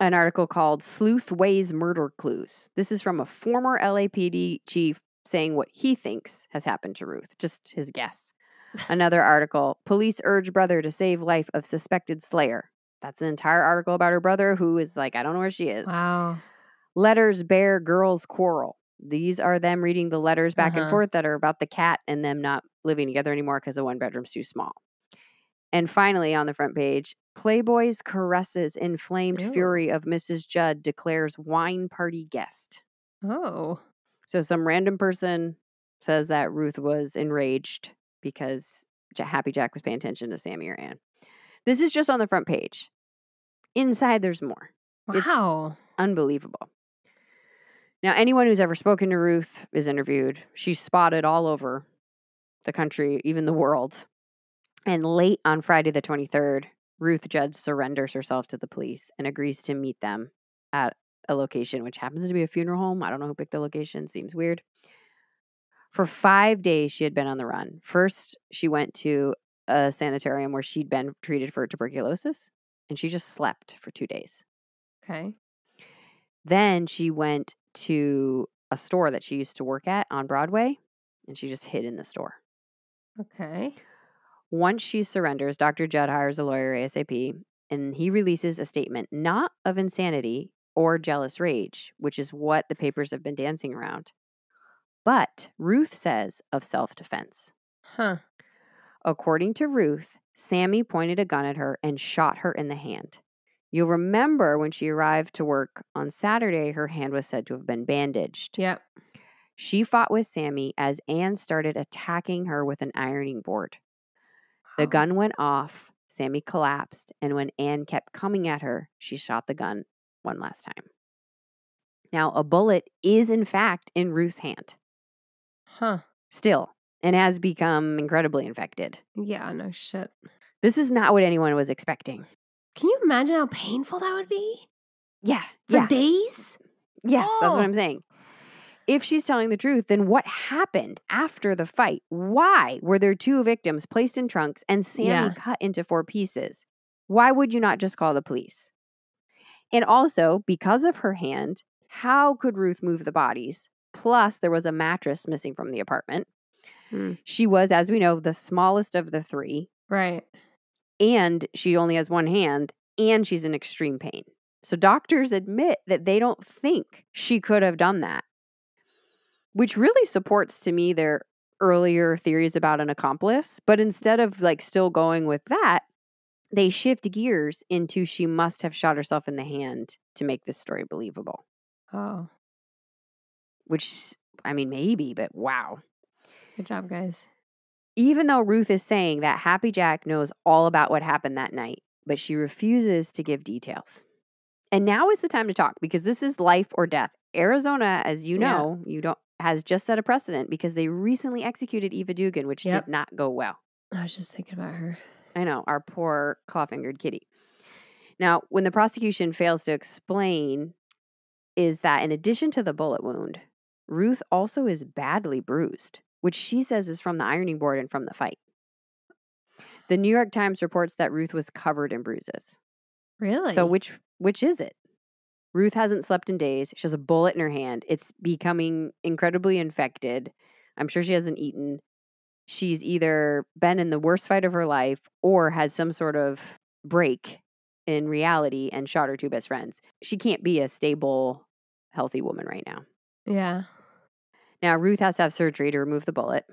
An article called Sleuth Weighs Murder Clues. This is from a former LAPD chief saying what he thinks has happened to Ruth. Just his guess. Another article, police urge brother to save life of suspected slayer. That's an entire article about her brother, who is like, I don't know where she is. Wow. Letters bear girls quarrel. These are them reading the letters back and forth that are about the cat and them not living together anymore because the one bedroom's too small. And finally, on the front page, Playboy's caresses inflamed fury of Mrs. Judd declares wine party guest. Oh. So some random person says that Ruth was enraged because Happy Jack was paying attention to Sammy or Anne. This is just on the front page. Inside, there's more. Wow. It's unbelievable. Now, anyone who's ever spoken to Ruth is interviewed. She's spotted all over the country, even the world. And late on Friday the 23rd, Ruth Judd surrenders herself to the police and agrees to meet them at a location, which happens to be a funeral home. I don't know who picked the location. Seems weird. For 5 days, she had been on the run. First, she went to a sanitarium where she'd been treated for tuberculosis, and she just slept for 2 days. Okay. Then she went to a store that she used to work at on Broadway, and she just hid in the store. Okay. Once she surrenders, Dr. Judd hires a lawyer ASAP, and he releases a statement not of insanity or jealous rage, which is what the papers have been dancing around, but Ruth says of self-defense. Huh. According to Ruth, Sammy pointed a gun at her and shot her in the hand. You'll remember when she arrived to work on Saturday, her hand was said to have been bandaged. Yep. She fought with Sammy as Anne started attacking her with an ironing board. The gun went off, Sammy collapsed, and when Anne kept coming at her, she shot the gun one last time. Now, a bullet is, in fact, in Ruth's hand. Huh. Still, and has become incredibly infected. Yeah, no shit. This is not what anyone was expecting. Can you imagine how painful that would be? Yeah. For days? Yes, that's what I'm saying. If she's telling the truth, then what happened after the fight? Why were there two victims placed in trunks and Sammy cut into 4 pieces? Why would you not just call the police? And also, because of her hand, how could Ruth move the bodies? Plus, there was a mattress missing from the apartment. Hmm. She was, as we know, the smallest of the three. Right. And she only has one hand, and she's in extreme pain. So doctors admit that they don't think she could have done that, which really supports to me their earlier theories about an accomplice. But instead of like still going with that, they shift gears into she must have shot herself in the hand to make this story believable. Oh. Which, I mean, maybe, but wow. Good job, guys. Even though Ruth is saying that Happy Jack knows all about what happened that night, but she refuses to give details. And now is the time to talk, because this is life or death. Arizona, as you know, has just set a precedent because they recently executed Eva Dugan, which did not go well. I was just thinking about her. I know, our poor claw-fingered kitty. Now, when the prosecution fails to explain is that in addition to the bullet wound, Ruth also is badly bruised, which she says is from the ironing board and from the fight. The New York Times reports that Ruth was covered in bruises. Really? So which is it? Ruth hasn't slept in days. She has a bullet in her hand. It's becoming incredibly infected. I'm sure she hasn't eaten. She's either been in the worst fight of her life or had some sort of break in reality and shot her two best friends. She can't be a stable, healthy woman right now. Yeah. Now, Ruth has to have surgery to remove the bullet.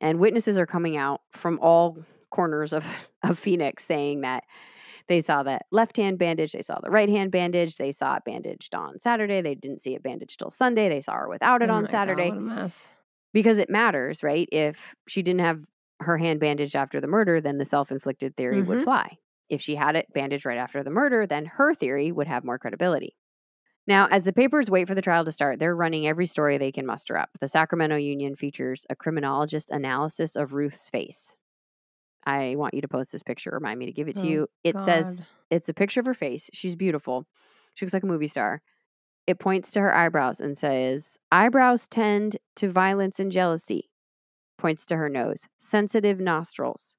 And witnesses are coming out from all corners of Phoenix saying that they saw that left-hand bandage. They saw the right-hand bandage. They saw it bandaged on Saturday. They didn't see it bandaged till Sunday. They saw her without it on Saturday. God, what a mess. Because it matters, right? If she didn't have her hand bandaged after the murder, then the self-inflicted theory would fly. If she had it bandaged right after the murder, then her theory would have more credibility. Now, as the papers wait for the trial to start, they're running every story they can muster up. The Sacramento Union features a criminologist analysis of Ruth's face. I want you to post this picture. Remind me to give it to you. It says, it's a picture of her face. She's beautiful. She looks like a movie star. It points to her eyebrows and says, eyebrows tend to violence and jealousy. Points to her nose. Sensitive nostrils.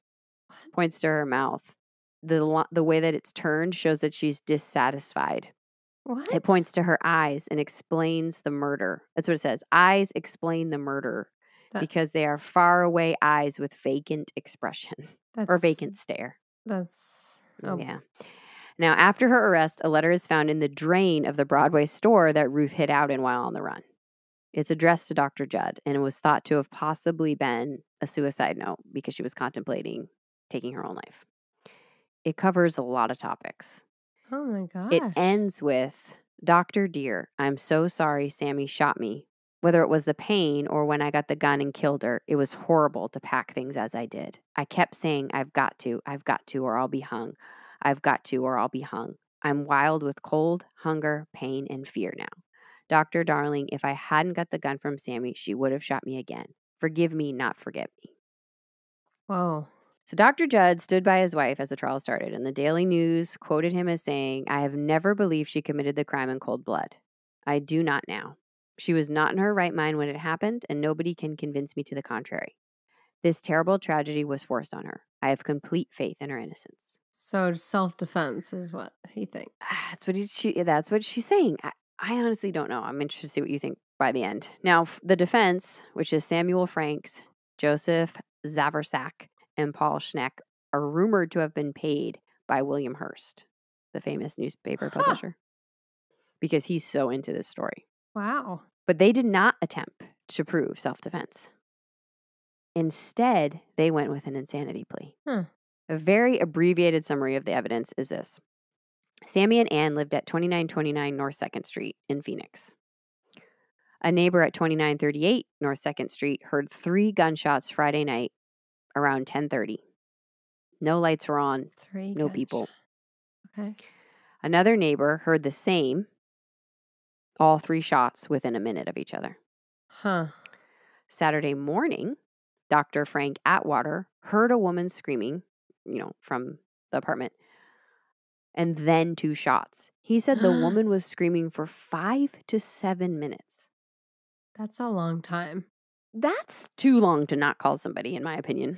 What? Points to her mouth. The way that it's turned shows that she's dissatisfied. What? It points to her eyes and explains the murder. That's what it says. Eyes explain the murder. Because they are faraway eyes with vacant expression or vacant stare. Yeah. Now, after her arrest, a letter is found in the drain of the Broadway store that Ruth hid out in while on the run. It's addressed to Dr. Judd, and it was thought to have possibly been a suicide note because she was contemplating taking her own life. It covers a lot of topics. Oh, my God. It ends with, Dr. Dear, I'm so sorry Sammy shot me. Whether it was the pain or when I got the gun and killed her, it was horrible to pack things as I did. I kept saying, I've got to, or I'll be hung. I've got to, or I'll be hung. I'm wild with cold, hunger, pain, and fear now. Doctor, darling, if I hadn't got the gun from Sammy, she would have shot me again. Forgive me, not forget me. Whoa. So Dr. Judd stood by his wife as the trial started, and the Daily News quoted him as saying, I have never believed she committed the crime in cold blood. I do not now. She was not in her right mind when it happened, and nobody can convince me to the contrary. This terrible tragedy was forced on her. I have complete faith in her innocence. So self-defense is what he thinks. That's what she's saying. I honestly don't know. I'm interested to see what you think by the end. Now, the defense, which is Samuel Franks, Joseph Zavarsak, and Paul Schneck, are rumored to have been paid by William Hearst, the famous newspaper publisher, because he's so into this story. Wow. But they did not attempt to prove self-defense. Instead, they went with an insanity plea. Huh. A very abbreviated summary of the evidence is this. Sammy and Anne lived at 2929 North 2nd Street in Phoenix. A neighbor at 2938 North 2nd Street heard 3 gunshots Friday night around 10:30. No lights were on. No people. Okay. Another neighbor heard the same. All 3 shots within a minute of each other. Huh. Saturday morning, Dr. Frank Atwater heard a woman screaming, from the apartment, and then 2 shots. He said the woman was screaming for 5 to 7 minutes. That's a long time. That's too long to not call somebody, in my opinion.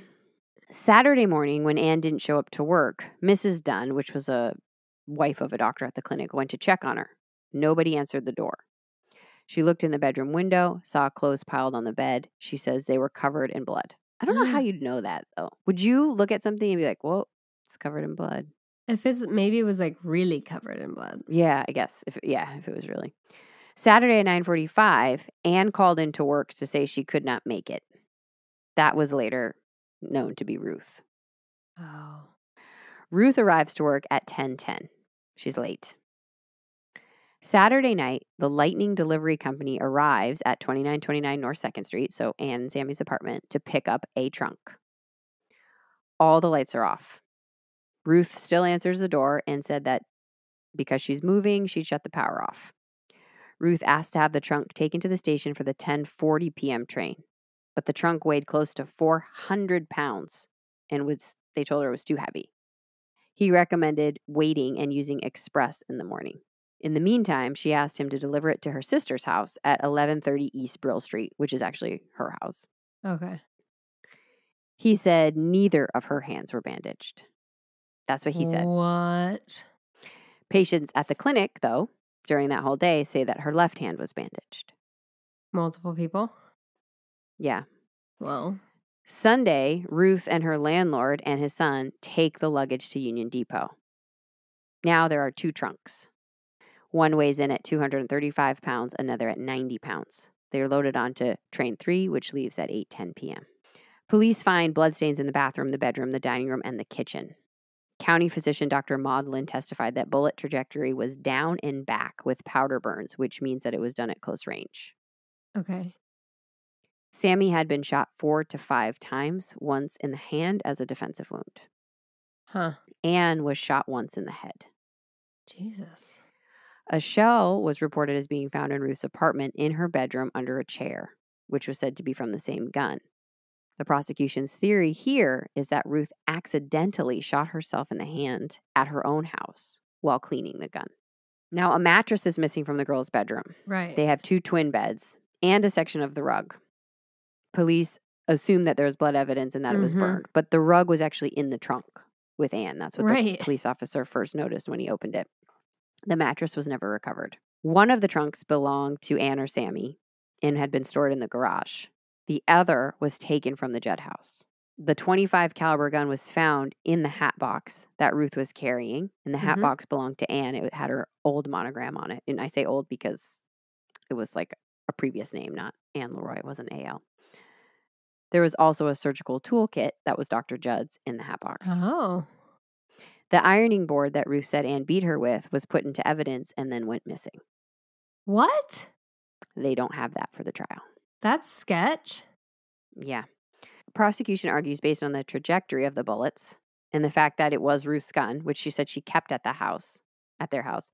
Saturday morning, when Anne didn't show up to work, Mrs. Dunn, which was a wife of a doctor at the clinic, went to check on her. Nobody answered the door. She looked in the bedroom window, saw clothes piled on the bed. She says they were covered in blood. I don't know how you'd know that, though. Would you look at something and be like, whoa, it's covered in blood? If it's, maybe it was like really covered in blood. Yeah, I guess. If it was really. Saturday at 9:45, Anne called into work to say she could not make it. That was later known to be Ruth. Oh. Ruth arrives to work at 10:10. She's late. Saturday night, the Lightning Delivery Company arrives at 2929 North 2nd Street, so Anne and Sammy's apartment, to pick up a trunk. All the lights are off. Ruth still answers the door and said that because she's moving, she'd shut the power off. Ruth asked to have the trunk taken to the station for the 10:40 p.m. train, but the trunk weighed close to 400 pounds and was, they told her it was too heavy. He recommended waiting and using express in the morning. In the meantime, she asked him to deliver it to her sister's house at 1130 East Brill Street, which is actually her house. Okay. He said neither of her hands were bandaged. That's what he said. What? Patients at the clinic, though, during that whole day, say that her left hand was bandaged. Multiple people? Yeah. Well. Sunday, Ruth and her landlord and his son take the luggage to Union Depot. Now there are two trunks. One weighs in at 235 pounds, another at 90 pounds. They are loaded onto train 3, which leaves at 8:10 p.m. Police find bloodstains in the bathroom, the bedroom, the dining room, and the kitchen. County physician Dr. Maud Lynn testified that bullet trajectory was down and back with powder burns, which means that it was done at close range. Okay. Sammy had been shot 4 to 5 times, once in the hand as a defensive wound. Huh. Anne was shot once in the head. Jesus. A shell was reported as being found in Ruth's apartment in her bedroom under a chair, which was said to be from the same gun. The prosecution's theory here is that Ruth accidentally shot herself in the hand at her own house while cleaning the gun. Now, a mattress is missing from the girls' bedroom. Right. They have 2 twin beds and a section of the rug. Police assumed that there was blood evidence and that it was burned, but the rug was actually in the trunk with Anne. That's what the police officer first noticed when he opened it. The mattress was never recovered. One of the trunks belonged to Anne or Sammy and had been stored in the garage. The other was taken from the Judd house. The .25 caliber gun was found in the hat box that Ruth was carrying, and the hat box belonged to Anne. It had her old monogram on it. And I say old because it was like a previous name, not Anne Leroy. It wasn't AL. There was also a surgical toolkit that was Dr. Judd's in the hat box. Oh. The ironing board that Ruth said Anne beat her with was put into evidence and then went missing. What? They don't have that for the trial. That's sketch. Yeah. Prosecution argues based on the trajectory of the bullets and the fact that it was Ruth's gun, which she said she kept at the house, at their house,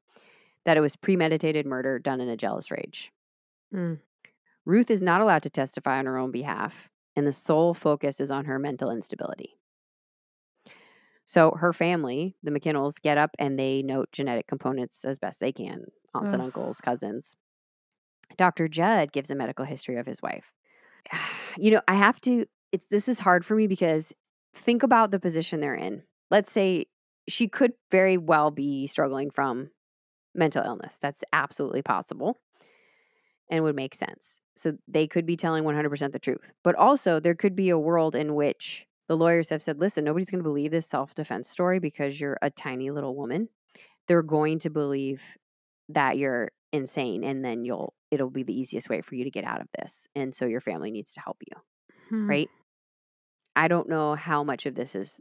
that it was premeditated murder done in a jealous rage. Mm. Ruth is not allowed to testify on her own behalf, and the sole focus is on her mental instability. So her family, the McKinnells, get up and they note genetic components as best they can, aunts and uncles, cousins. Dr. Judd gives a medical history of his wife. You know, I have to, this is hard for me because think about the position they're in. Let's say she could very well be struggling from mental illness. That's absolutely possible and would make sense. So they could be telling 100% the truth. But also there could be a world in which the lawyers have said, listen, nobody's going to believe this self-defense story because you're a tiny little woman. They're going to believe that you're insane, and then it'll be the easiest way for you to get out of this. And so your family needs to help you, right? I don't know how much of this is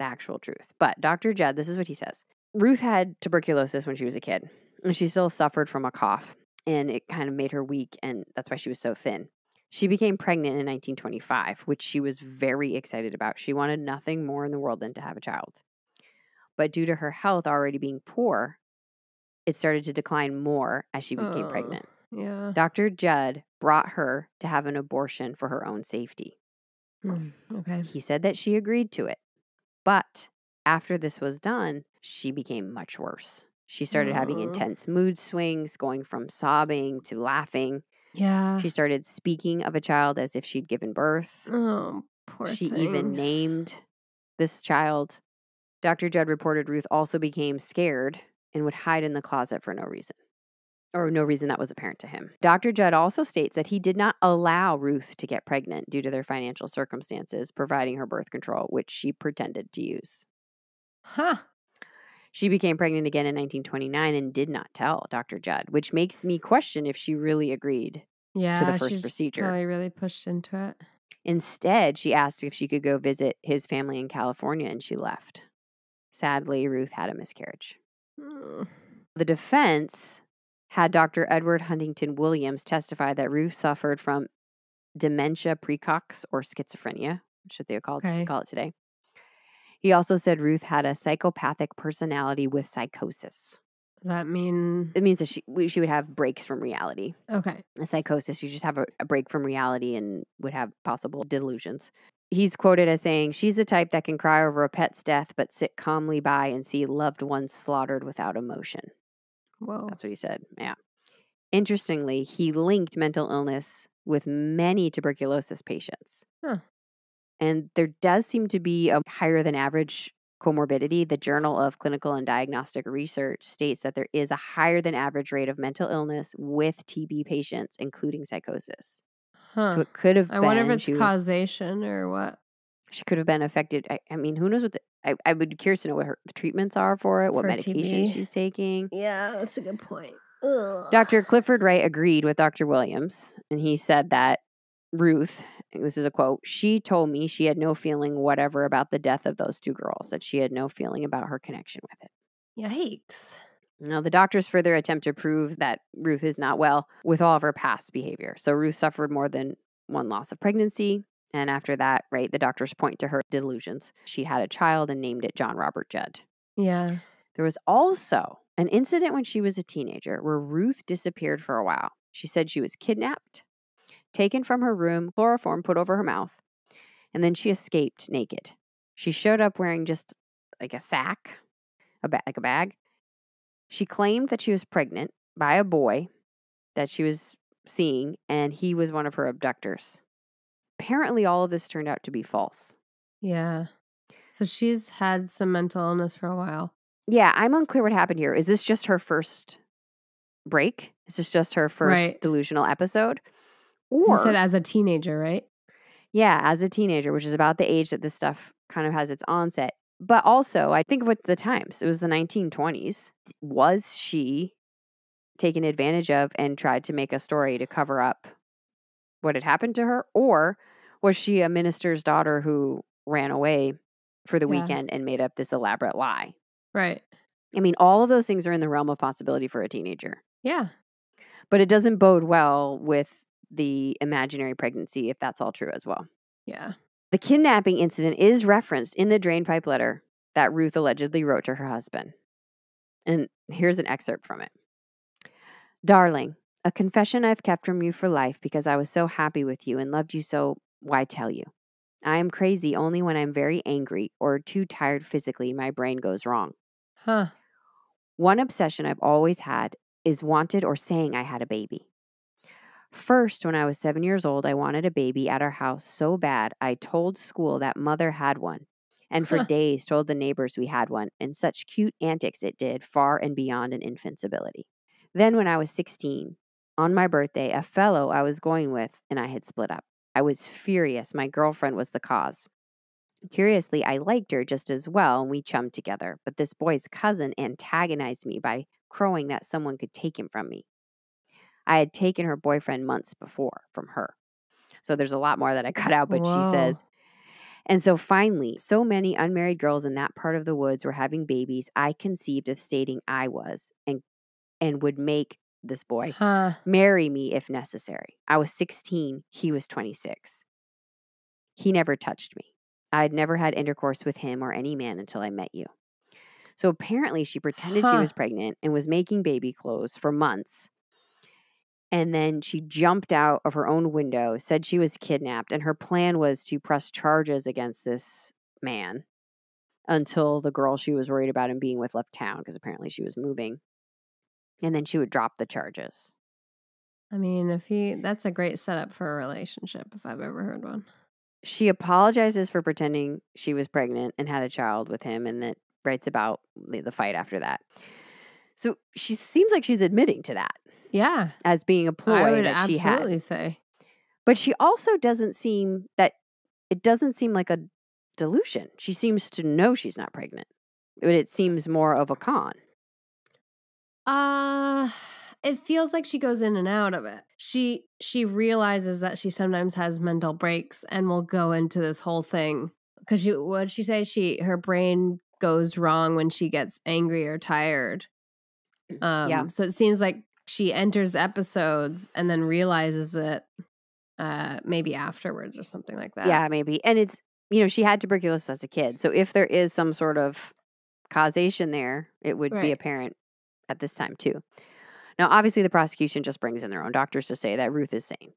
the actual truth. But Dr. Judd, this is what he says. Ruth had tuberculosis when she was a kid, and she still suffered from a cough, and it kind of made her weak, and that's why she was so thin. She became pregnant in 1925, which she was very excited about. She wanted nothing more in the world than to have a child. But due to her health already being poor, it started to decline more as she became pregnant. Yeah. Dr. Judd brought her to have an abortion for her own safety. Okay. He said that she agreed to it. But after this was done, she became much worse. She started having intense mood swings, going from sobbing to laughing. Yeah. She started speaking of a child as if she'd given birth. Oh, poor thing. She even named this child, Dr. Judd reported Ruth also became scared and would hide in the closet for no reason, or no reason that was apparent to him. Dr. Judd also states that he did not allow Ruth to get pregnant due to their financial circumstances, providing her birth control, which she pretended to use. Huh. She became pregnant again in 1929 and did not tell Dr. Judd, which makes me question if she really agreed to the first procedure. Yeah, probably really pushed into it. Instead, she asked if she could go visit his family in California, and she left. Sadly, Ruth had a miscarriage. The defense had Dr. Edward Huntington Williams testify that Ruth suffered from dementia precox, or schizophrenia, which is what they call it today. He also said Ruth had a psychopathic personality with psychosis. It means that she would have breaks from reality. Okay. A psychosis, you just have a break from reality and would have possible delusions. He's quoted as saying, "She's the type that can cry over a pet's death, but sit calmly by and see loved ones slaughtered without emotion." Whoa. That's what he said. Yeah. Interestingly, he linked mental illness with many tuberculosis patients. Huh. And there does seem to be a higher than average comorbidity. The Journal of Clinical and Diagnostic Research states that there is a higher than average rate of mental illness with TB patients, including psychosis. Huh. So it could have been. I wonder if it's causation or what. She could have been affected. I mean, who knows what I would be curious to know what the treatments are for it, what medication TB. She's taking. Yeah, that's a good point. Ugh. Dr. Clifford Wright agreed with Dr. Williams, and he said that Ruth, this is a quote, "She told me she had no feeling whatever about the death of those two girls, that she had no feeling about her connection with it." Yikes. Now, the doctors further attempt to prove that Ruth is not well with all of her past behavior. So Ruth suffered more than one loss of pregnancy. And after that, right, the doctors point to her delusions. She had a child and named it John Robert Judd. Yeah. There was also an incident when she was a teenager where Ruth disappeared for a while. She said she was kidnapped, taken from her room, chloroform put over her mouth, and then she escaped naked. She showed up wearing just like a sack, a bag. She claimed that she was pregnant by a boy that she was seeing, and he was one of her abductors. Apparently, all of this turned out to be false. Yeah. So she's had some mental illness for a while. Yeah, I'm unclear what happened here. Is this just her first break? Is this just her first delusional episode? Or, you said as a teenager, right? Yeah, as a teenager, which is about the age that this stuff kind of has its onset. But also, I think of what the times. It was the 1920s. Was she taken advantage of and tried to make a story to cover up what had happened to her? Or was she a minister's daughter who ran away for the weekend and made up this elaborate lie? Right. I mean, all of those things are in the realm of possibility for a teenager. Yeah. But it doesn't bode well with the imaginary pregnancy, if that's all true as well. Yeah. The kidnapping incident is referenced in the drain pipe letter that Ruth allegedly wrote to her husband. And here's an excerpt from it. "Darling, a confession I've kept from you for life because I was so happy with you and loved you so, why tell you? I am crazy only when I'm very angry or too tired physically, my brain goes wrong. Huh. One obsession I've always had is wanted or saying I had a baby. First, when I was 7 years old, I wanted a baby at our house so bad, I told school that mother had one, and for days told the neighbors we had one, and such cute antics it did, far and beyond an infant's ability. Then when I was 16, on my birthday, a fellow I was going with and I had split up. I was furious. My girlfriend was the cause. Curiously, I liked her just as well, and we chummed together, but this boy's cousin antagonized me by crowing that someone could take him from me. I had taken her boyfriend months before from her." So there's a lot more that I cut out, but Whoa. She says, "And so finally, so many unmarried girls in that part of the woods were having babies. I conceived of stating I was and would make this boy marry me if necessary. I was 16. He was 26. He never touched me. I had never had intercourse with him or any man until I met you." So apparently she pretended she was pregnant and was making baby clothes for months. And then she jumped out of her own window, said she was kidnapped, and her plan was to press charges against this man until the girl she was worried about and being with left town, because apparently she was moving. And then she would drop the charges. I mean, that's a great setup for a relationship, if I've ever heard one. She apologizes for pretending she was pregnant and had a child with him, and that writes about the fight after that. So she seems like she's admitting to that. Yeah. As being a ploy that she had. I would absolutely say. But she also doesn't seem that, it doesn't seem like a delusion. She seems to know she's not pregnant. But it seems more of a con. It feels like she goes in and out of it. She realizes that she sometimes has mental breaks and will go into this whole thing. Because what'd she say? Her brain goes wrong when she gets angry or tired. Yeah. So it seems like she enters episodes and then realizes it maybe afterwards or something like that. Yeah, maybe. And it's, you know, she had tuberculosis as a kid. So if there is some sort of causation there, it would be apparent at this time too. Now, obviously, the prosecution just brings in their own doctors to say that Ruth is sane.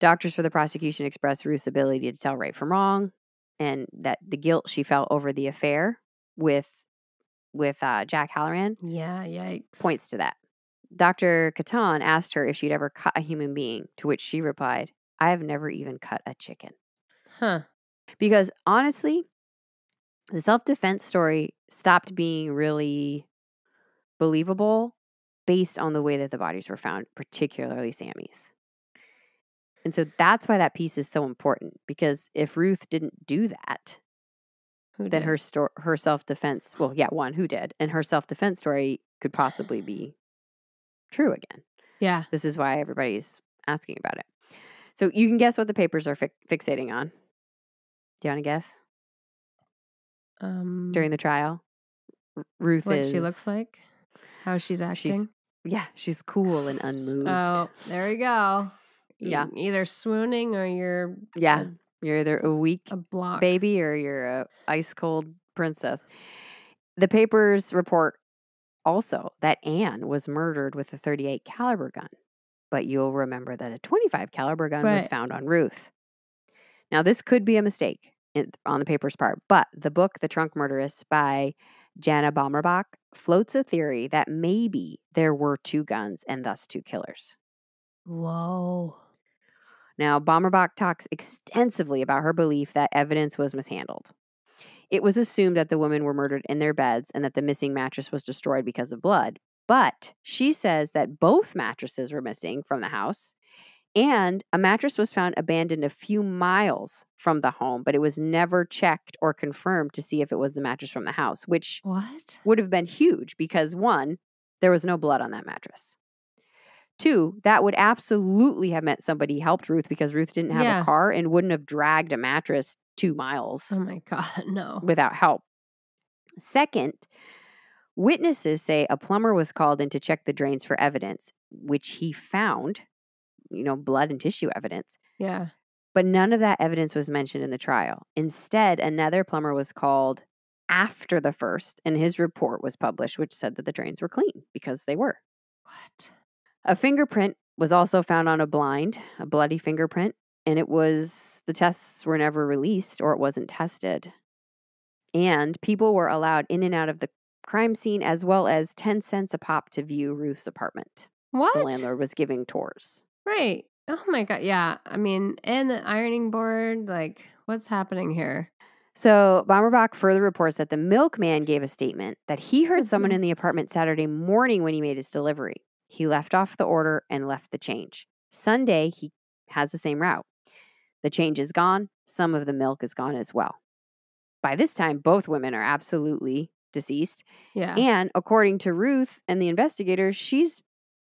Doctors for the prosecution express Ruth's ability to tell right from wrong, and that the guilt she felt over the affair with Jack Halloran, yikes, points to that. Dr. Catan asked her if she'd ever cut a human being, to which she replied, "I have never even cut a chicken." Huh? Because honestly, the self-defense story stopped being really believable based on the way that the bodies were found, particularly Sammy's. And so that's why that piece is so important, because if Ruth didn't do that, then her self-defense, who did? And her self-defense story could possibly be true again. Yeah. This is why everybody's asking about it. So you can guess what the papers are fixating on. Do you want to guess? During the trial, Ruth what she looks like? How she's acting. She's cool and unmoved. Oh, there we go. Yeah. Either swooning or you're... Yeah, you're either a weak baby or you're a ice-cold princess. The papers report also that Anne was murdered with a .38 caliber gun. But you'll remember that a .25 caliber gun was found on Ruth. Now, this could be a mistake on the paper's part, but the book, The Trunk Murderess, by Jana Bommersbach, floats a theory that maybe there were two guns and thus two killers. Whoa. Now, Bommersbach talks extensively about her belief that evidence was mishandled. It was assumed that the women were murdered in their beds and that the missing mattress was destroyed because of blood. But she says that both mattresses were missing from the house, and a mattress was found abandoned a few miles from the home, but it was never checked or confirmed to see if it was the mattress from the house, which would have been huge because, one, there was no blood on that mattress. Two, that would absolutely have meant somebody helped Ruth, because Ruth didn't have a car and wouldn't have dragged a mattress 2 miles. Oh, my God, no. Without help. Second, witnesses say a plumber was called in to check the drains for evidence, which he found, blood and tissue evidence. Yeah. But none of that evidence was mentioned in the trial. Instead, another plumber was called after the first, and his report was published, which said that the drains were clean, because they were. What? A fingerprint was also found on a blind, a bloody fingerprint, and the tests were never released, or it wasn't tested. And people were allowed in and out of the crime scene, as well as 10 cents a pop to view Ruth's apartment. What? The landlord was giving tours. Right. Oh, my God. Yeah. I mean, and the ironing board, what's happening here? So Bommersbach further reports that the milkman gave a statement that he heard someone in the apartment Saturday morning when he made his delivery. He left off the order and left the change. Sunday, he has the same route. The change is gone. Some of the milk is gone as well. By this time, both women are absolutely deceased. Yeah. And according to Ruth and the investigators, she's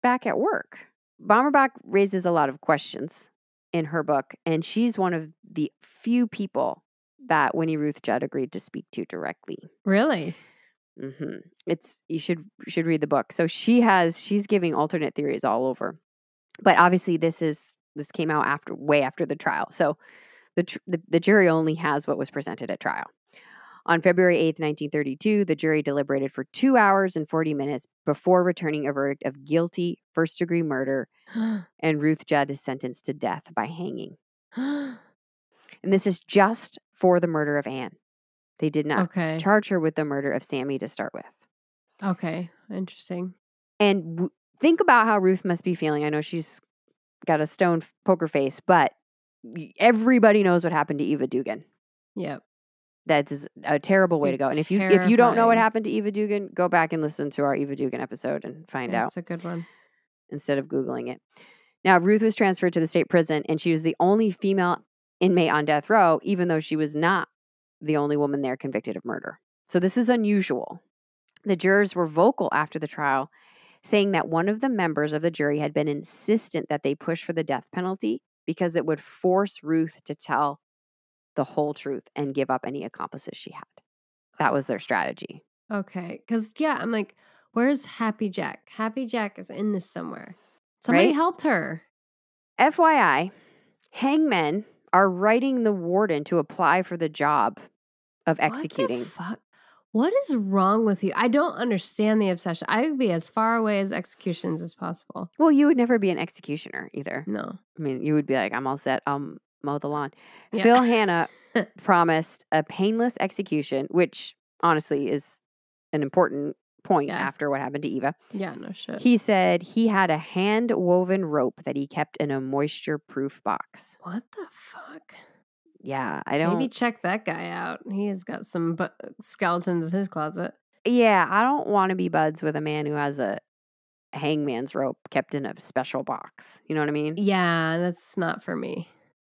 back at work. Bommersbach raises a lot of questions in her book, and she's one of the few people that Winnie Ruth Judd agreed to speak to directly. Really? Mm-hmm. You should read the book. So she's giving alternate theories all over, but obviously this came out way after the trial. So the jury only has what was presented at trial. On February 8th, 1932, the jury deliberated for 2 hours and 40 minutes before returning a verdict of guilty first-degree murder, and Ruth Judd is sentenced to death by hanging. And this is just for the murder of Anne. They did not charge her with the murder of Sammy to start with. Okay, interesting. And think about how Ruth must be feeling. I know she's got a stone poker face, but everybody knows what happened to Eva Dugan. Yep. That is a terrible way to go. And if you don't know what happened to Eva Dugan, go back and listen to our Eva Dugan episode and find out. That's a good one. Instead of Googling it. Now, Ruth was transferred to the state prison, and she was the only female inmate on death row, even though she was not the only woman there convicted of murder. So this is unusual. The jurors were vocal after the trial, saying that one of the members of the jury had been insistent that they push for the death penalty because it would force Ruth to tell the whole truth and give up any accomplices she had. That was their strategy. Okay. Because, yeah, I'm like, where's Happy Jack? Happy Jack is in this somewhere. Somebody helped her. FYI, hangmen are writing the warden to apply for the job of executing. What the fuck? What is wrong with you? I don't understand the obsession. I would be as far away as executions as possible. Well, you would never be an executioner either. No. I mean, you would be like, I'm all set. I'll mow the lawn. Yeah. Phil Hanna promised a painless execution, which honestly is an important point after what happened to Eva. Yeah, no shit. He said he had a hand-woven rope that he kept in a moisture-proof box. What the fuck? Yeah, I don't... Maybe check that guy out. He has got some skeletons in his closet. Yeah, I don't want to be buds with a man who has a hangman's rope kept in a special box. You know what I mean? Yeah, that's not for me.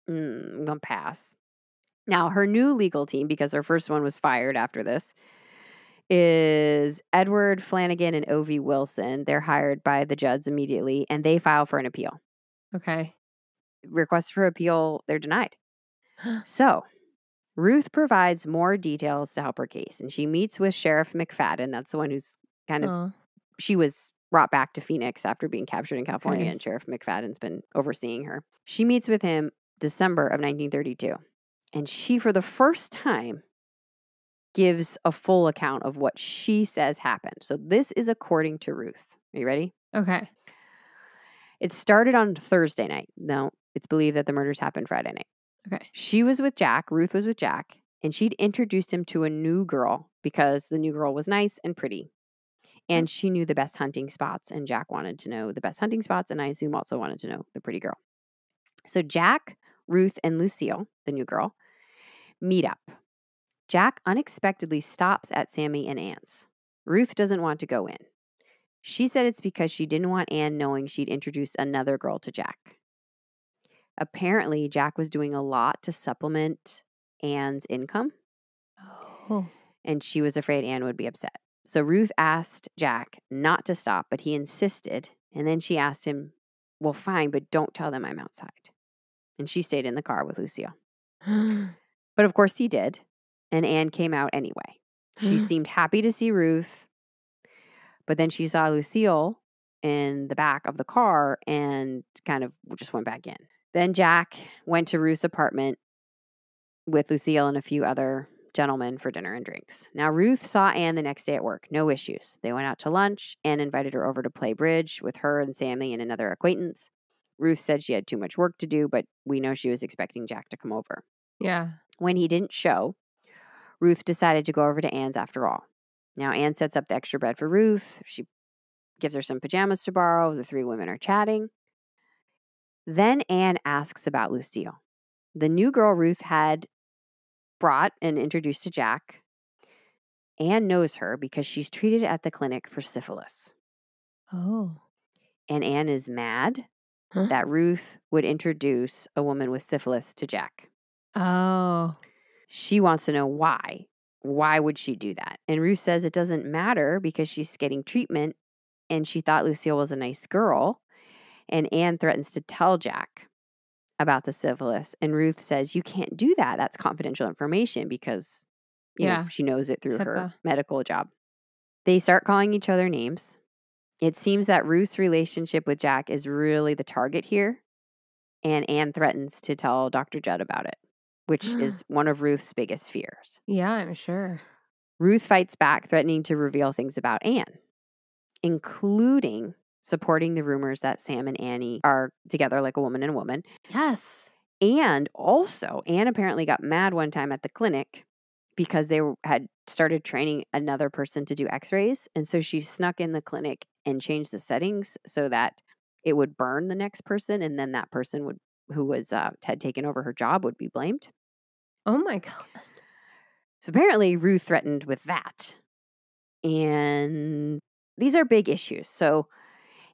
I'm going to pass. Now, her new legal team, because her first one was fired after this, is Edward Flanagan and O.V. Wilson. They're hired by the Judds immediately, and they file for an appeal. Okay. Requests for appeal, they're denied. So, Ruth provides more details to help her case, and she meets with Sheriff McFadden. That's the one who's kind of, she was brought back to Phoenix after being captured in California, and Sheriff McFadden's been overseeing her. She meets with him December of 1932, and she, for the first time, gives a full account of what she says happened. So, this is according to Ruth. Are you ready? Okay. It started on Thursday night. No, it's believed that the murders happened Friday night. Okay. She was with Jack. Ruth was with Jack. And she'd introduced him to a new girl because the new girl was nice and pretty. And she knew the best hunting spots. And Jack wanted to know the best hunting spots. And I assume also wanted to know the pretty girl. So Jack, Ruth, and Lucille, the new girl, meet up. Jack unexpectedly stops at Sammy and Ann's. Ruth doesn't want to go in. She said it's because she didn't want Anne knowing she'd introduced another girl to Jack. Apparently, Jack was doing a lot to supplement Anne's income. Oh. And she was afraid Anne would be upset. So Ruth asked Jack not to stop, but he insisted. And then she asked him, well, fine, but don't tell them I'm outside. And she stayed in the car with Lucille. But of course he did. And Anne came out anyway. She seemed happy to see Ruth. But then she saw Lucille in the back of the car and kind of just went back in. Then Jack went to Ruth's apartment with Lucille and a few other gentlemen for dinner and drinks. Now, Ruth saw Anne the next day at work. No issues. They went out to lunch. Anne invited her over to play bridge with her and Sammy and another acquaintance. Ruth said she had too much work to do, but we know she was expecting Jack to come over. Yeah. When he didn't show, Ruth decided to go over to Anne's after all. Now, Anne sets up the extra bed for Ruth. She gives her some pajamas to borrow. The three women are chatting. Then Anne asks about Lucille, the new girl Ruth had brought and introduced to Jack. Anne knows her because she's treated at the clinic for syphilis. Oh. And Anne is mad that Ruth would introduce a woman with syphilis to Jack. Oh. She wants to know why. Why would she do that? And Ruth says it doesn't matter because she's getting treatment and she thought Lucille was a nice girl. And Anne threatens to tell Jack about the syphilis. And Ruth says, you can't do that. That's confidential information because you know, she knows it through her medical job. They start calling each other names. It seems that Ruth's relationship with Jack is really the target here. And Anne threatens to tell Dr. Judd about it, which is one of Ruth's biggest fears. Yeah, I'm sure. Ruth fights back, threatening to reveal things about Anne, including supporting the rumors that Sam and Annie are together like a woman and a woman. Yes. And also, Anne apparently got mad one time at the clinic because they had started training another person to do x-rays. And so she snuck in the clinic and changed the settings so that it would burn the next person and then that person would who had taken over her job would be blamed. Oh my God. So apparently Ruth threatened with that. And these are big issues. So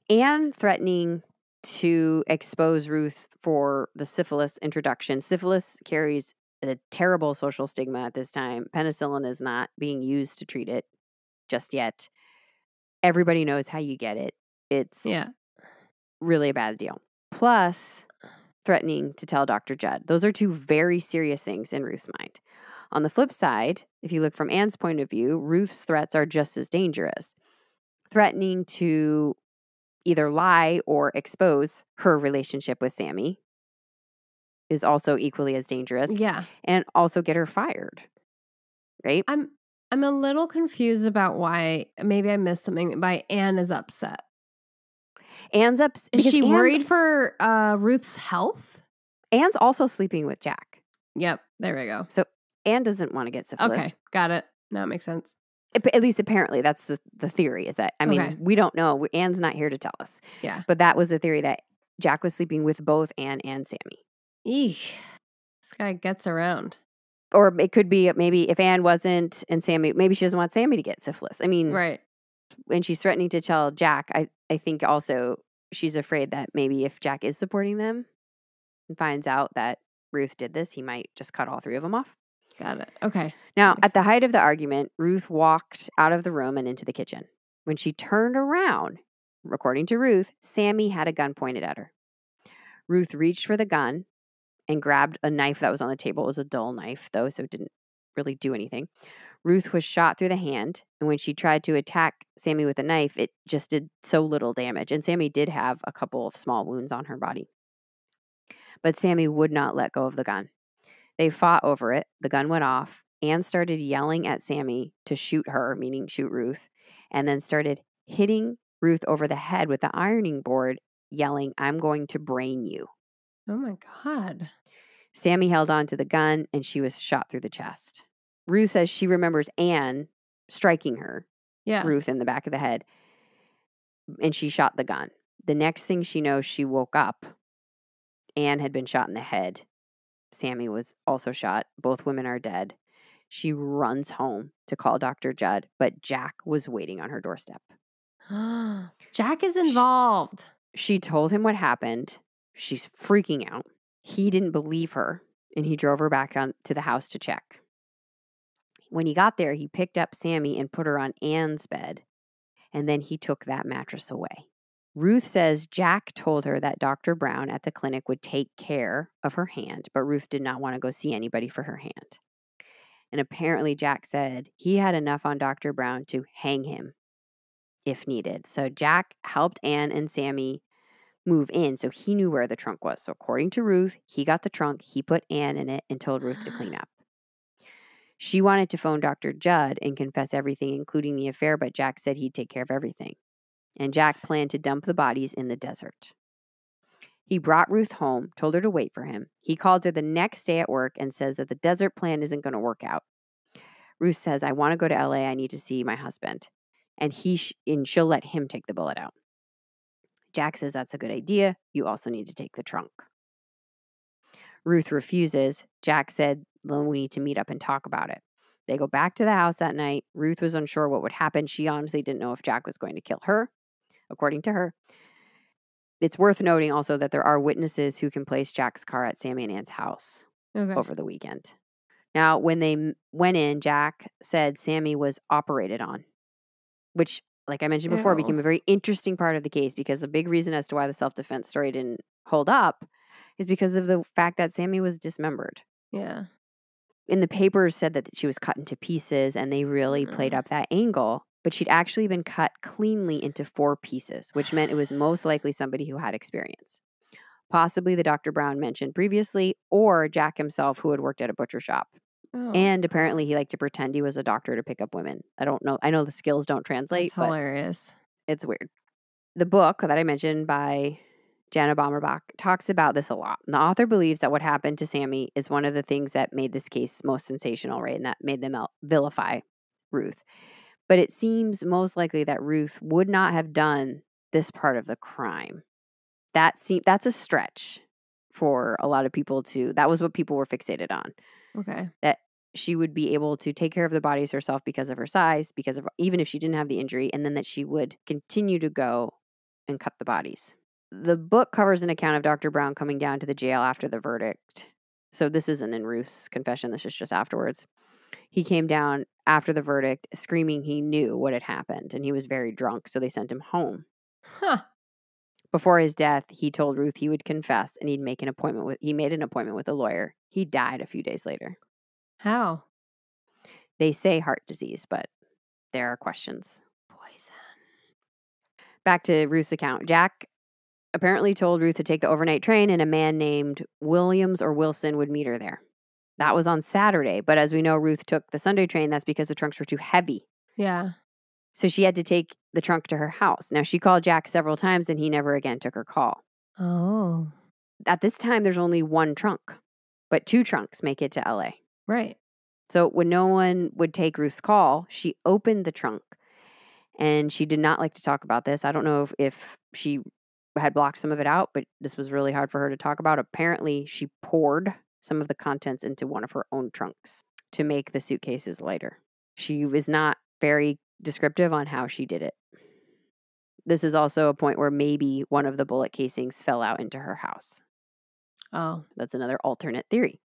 Anne threatening to expose Ruth for the syphilis introduction. Syphilis carries a terrible social stigma at this time. Penicillin is not being used to treat it just yet. Everybody knows how you get it. It's really a bad deal. Plus, threatening to tell Dr. Judd. Those are two very serious things in Ruth's mind. On the flip side, if you look from Anne's point of view, Ruth's threats are just as dangerous. Threatening to either lie or expose her relationship with Sammy is also equally as dangerous. Yeah. And also get her fired. Right? I'm a little confused about why, maybe I missed something, why Anne is upset. Anne's upset. Is she worried for Ruth's health? Anne's also sleeping with Jack. Yep. There we go. So Anne doesn't want to get syphilis. Okay. Got it. Now it makes sense. At least apparently that's the theory is that, I mean, we don't know. Anne's not here to tell us. Yeah. But that was the theory that Jack was sleeping with both Anne and Sammy. Eek. This guy gets around. Or it could be maybe if Anne wasn't and Sammy, maybe she doesn't want Sammy to get syphilis. I mean, right. When she's threatening to tell Jack, I think also she's afraid that maybe if Jack is supporting them and finds out that Ruth did this, he might just cut all three of them off. Got it. Okay. Now, at the height of the argument, Ruth walked out of the room and into the kitchen. When she turned around, according to Ruth, Sammy had a gun pointed at her. Ruth reached for the gun and grabbed a knife that was on the table. It was a dull knife, though, so it didn't really do anything. Ruth was shot through the hand, and when she tried to attack Sammy with a knife, it just did so little damage. And Sammy did have a couple of small wounds on her body. But Sammy would not let go of the gun. They fought over it. The gun went off. Anne started yelling at Sammy to shoot her, meaning shoot Ruth, and then started hitting Ruth over the head with the ironing board, yelling, "I'm going to brain you." Oh, my God. Sammy held on to the gun, and she was shot through the chest. Ruth says she remembers Anne striking her, Ruth, in the back of the head, and she shot the gun. The next thing she knows, she woke up. Anne had been shot in the head. Sammy was also shot. Both women are dead. She runs home to call Dr. Judd, but Jack was waiting on her doorstep. Jack is involved. She told him what happened. She's freaking out. He didn't believe her, and he drove her back to the house to check. When he got there, he picked up Sammy and put her on Anne's bed, and then he took that mattress away. Ruth says Jack told her that Dr. Brown at the clinic would take care of her hand, but Ruth did not want to go see anybody for her hand. And apparently Jack said he had enough on Dr. Brown to hang him if needed. So Jack helped Anne and Sammy move in, so he knew where the trunk was. So according to Ruth, he got the trunk, he put Anne in it, and told Ruth to clean up. She wanted to phone Dr. Judd and confess everything, including the affair, but Jack said he'd take care of everything. And Jack planned to dump the bodies in the desert. He brought Ruth home, told her to wait for him. He called her the next day at work and says that the desert plan isn't going to work out. Ruth says, "I want to go to LA. I need to see my husband." And she'll let him take the bullet out. Jack says, "That's a good idea. You also need to take the trunk." Ruth refuses. Jack said, "Well, we need to meet up and talk about it." They go back to the house that night. Ruth was unsure what would happen. She honestly didn't know if Jack was going to kill her, according to her. It's worth noting also that there are witnesses who can place Jack's car at Sammy and Ann's house over the weekend. Now, when they went in, Jack said Sammy was operated on, which, like I mentioned before, became a very interesting part of the case, because a big reason as to why the self-defense story didn't hold up is because of the fact that Sammy was dismembered. Yeah. In the papers said that she was cut into pieces, and they really played up that angle, but she'd actually been cut cleanly into 4 pieces, which meant it was most likely somebody who had experience. Possibly the Dr. Brown mentioned previously, or Jack himself, who had worked at a butcher shop. Oh. And apparently he liked to pretend he was a doctor to pick up women. I don't know. I know the skills don't translate. It's hilarious. It's weird. The book that I mentioned by Jana Bommersbach talks about this a lot. And the author believes that what happened to Sammy is one of the things that made this case most sensational, right? And that made them vilify Ruth. But it seems most likely that Ruth would not have done this part of the crime. That's a stretch for a lot of people to, that was what people were fixated on. Okay. That she would be able to take care of the bodies herself because of her size, because of, even if she didn't have the injury, and then that she would continue to go and cut the bodies. The book covers an account of Dr. Brown coming down to the jail after the verdict. So this isn't in Ruth's confession. This is just afterwards. He came down after the verdict screaming he knew what had happened, and he was very drunk, so they sent him home. Huh. Before his death, he told Ruth he would confess, and he'd make an appointment with, he made an appointment with a lawyer. He died a few days later. How? They say heart disease, but there are questions. Poison. Back to Ruth's account. Jack apparently told Ruth to take the overnight train, and a man named Williams or Wilson would meet her there. That was on Saturday, but as we know, Ruth took the Sunday train. That's because the trunks were too heavy. Yeah. So she had to take the trunk to her house. Now, she called Jack several times, and he never again took her call. Oh. At this time, there's only one trunk, but two trunks make it to L.A. Right. So when no one would take Ruth's call, she opened the trunk, and she did not like to talk about this. I don't know if she had blocked some of it out, but this was really hard for her to talk about. Apparently, she poured some of the contents into one of her own trunks to make the suitcases lighter. She was not very descriptive on how she did it. This is also a point where maybe one of the bullet casings fell out into her house. Oh. That's another alternate theory.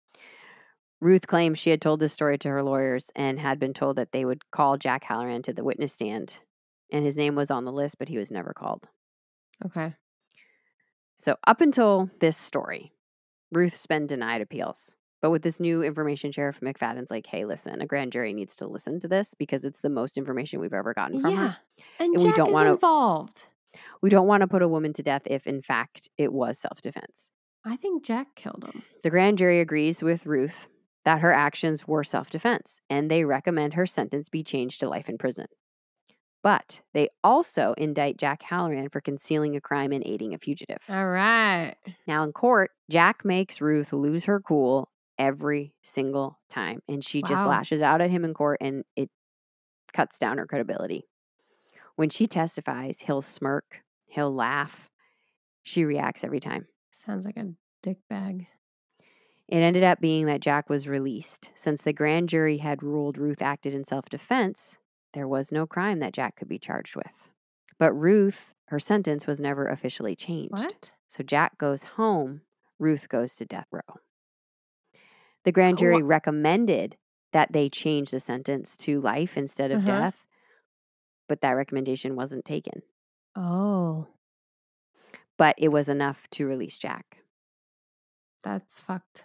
Ruth claims she had told this story to her lawyers and had been told that they would call Jack Halloran to the witness stand, and his name was on the list, but he was never called. Okay. So up until this story, Ruth's been denied appeals. But with this new information, Sheriff McFadden's like, hey, listen, a grand jury needs to listen to this because it's the most information we've ever gotten from her. And Jack is involved. We don't want to put a woman to death if, in fact, it was self-defense. I think Jack killed him. The grand jury agrees with Ruth that her actions were self-defense, and they recommend her sentence be changed to life in prison. But they also indict Jack Halloran for concealing a crime and aiding a fugitive. All right. Now in court, Jack makes Ruth lose her cool every single time. And she just lashes out at him in court, and it cuts down her credibility. When she testifies, he'll smirk. He'll laugh. She reacts every time. Sounds like a dickbag. It ended up being that Jack was released. Since the grand jury had ruled Ruth acted in self-defense, there was no crime that Jack could be charged with. But Ruth, her sentence was never officially changed. What? So Jack goes home. Ruth goes to death row. The grand jury recommended that they change the sentence to life instead of death, but that recommendation wasn't taken. Oh. But it was enough to release Jack. That's fucked.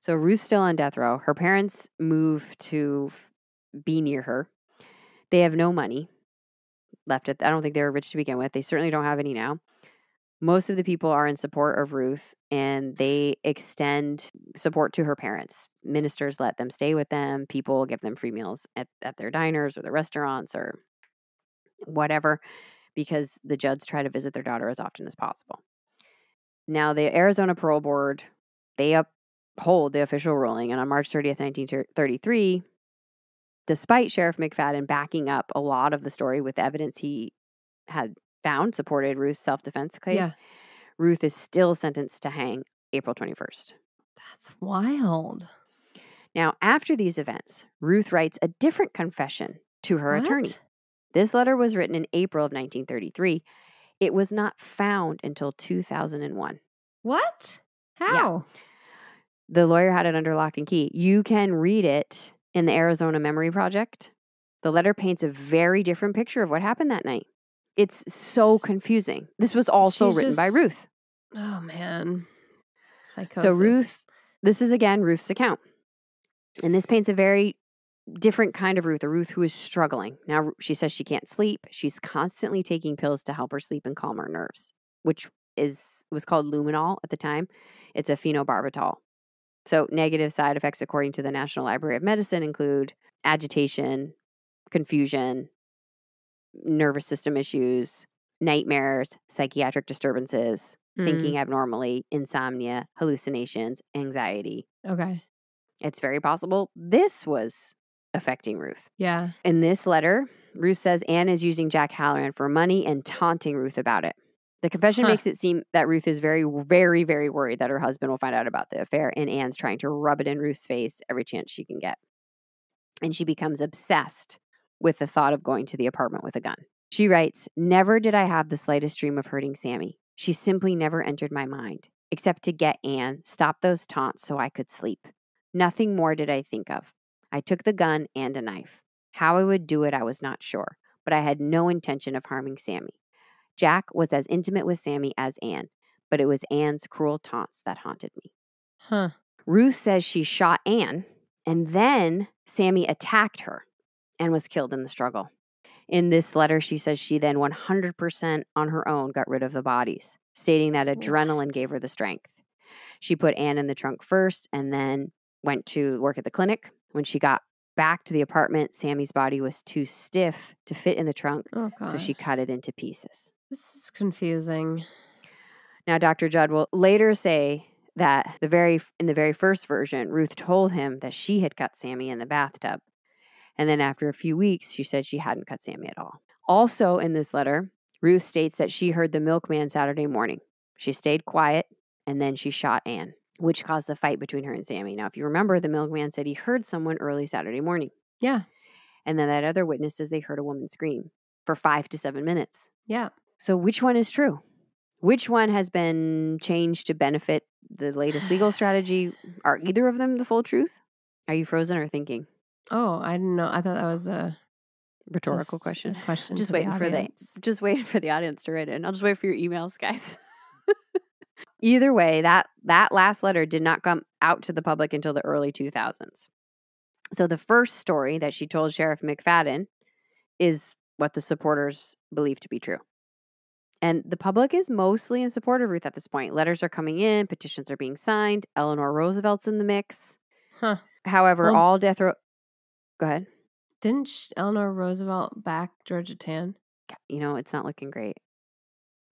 So Ruth's still on death row. Her parents move to be near her. They have no money left. I don't think they were rich to begin with. They certainly don't have any now. Most of the people are in support of Ruth, and they extend support to her parents. Ministers let them stay with them. People give them free meals at their diners or the restaurants or whatever, because the Judds try to visit their daughter as often as possible. Now, the Arizona Parole Board, they uphold the official ruling, and on March 30th, 1933, despite Sheriff McFadden backing up a lot of the story with evidence he had found supported Ruth's self-defense case, Ruth is still sentenced to hang April 21st. That's wild. Now, after these events, Ruth writes a different confession to her attorney. This letter was written in April of 1933. It was not found until 2001. What? How? Yeah. The lawyer had it under lock and key. You can read it in the Arizona Memory Project. The letter paints a very different picture of what happened that night. It's so confusing. This was also written by Ruth. Oh, man. Psychosis. So Ruth, this is, again, Ruth's account. And this paints a very different kind of Ruth, a Ruth who is struggling. Now, she says she can't sleep. She's constantly taking pills to help her sleep and calm her nerves, which was called Luminol at the time. It's a phenobarbital. So negative side effects, according to the National Library of Medicine, include agitation, confusion, nervous system issues, nightmares, psychiatric disturbances, thinking abnormally, insomnia, hallucinations, anxiety. Okay. It's very possible this was affecting Ruth. Yeah. In this letter, Ruth says Anne is using Jack Halloran for money and taunting Ruth about it. The confession makes it seem that Ruth is very, very, very worried that her husband will find out about the affair, and Anne's trying to rub it in Ruth's face every chance she can get. And she becomes obsessed with the thought of going to the apartment with a gun. She writes, "Never did I have the slightest dream of hurting Sammy. She simply never entered my mind, except to get Anne, stop those taunts so I could sleep. Nothing more did I think of. I took the gun and a knife. How I would do it, I was not sure, but I had no intention of harming Sammy. Jack was as intimate with Sammy as Anne, but it was Anne's cruel taunts that haunted me." Huh. Ruth says she shot Anne, and then Sammy attacked her and was killed in the struggle. In this letter, she says she then 100% on her own got rid of the bodies, stating that adrenaline gave her the strength. She put Anne in the trunk first and then went to work at the clinic. When she got back to the apartment, Sammy's body was too stiff to fit in the trunk, so she cut it into pieces. This is confusing. Now, Dr. Judd will later say that in the very first version, Ruth told him that she had cut Sammy in the bathtub. And then after a few weeks, she said she hadn't cut Sammy at all. Also in this letter, Ruth states that she heard the milkman Saturday morning. She stayed quiet, and then she shot Anne, which caused the fight between her and Sammy. Now, if you remember, the milkman said he heard someone early Saturday morning. Yeah. And then that other witness says they heard a woman scream for 5 to 7 minutes. Yeah. So which one is true? Which one has been changed to benefit the latest legal strategy? Are either of them the full truth? Are you frozen or thinking? Oh, I didn't know. I thought that was a rhetorical question. Just waiting for the audience to write in. I'll just wait for your emails, guys. Either way, that last letter did not come out to the public until the early 2000s. So the first story that she told Sheriff McFadden is what the supporters believe to be true. And the public is mostly in support of Ruth at this point. Letters are coming in. Petitions are being signed. Eleanor Roosevelt's in the mix. Huh. However, all death row... Go ahead. Didn't Eleanor Roosevelt back Georgia Tan? You know, it's not looking great.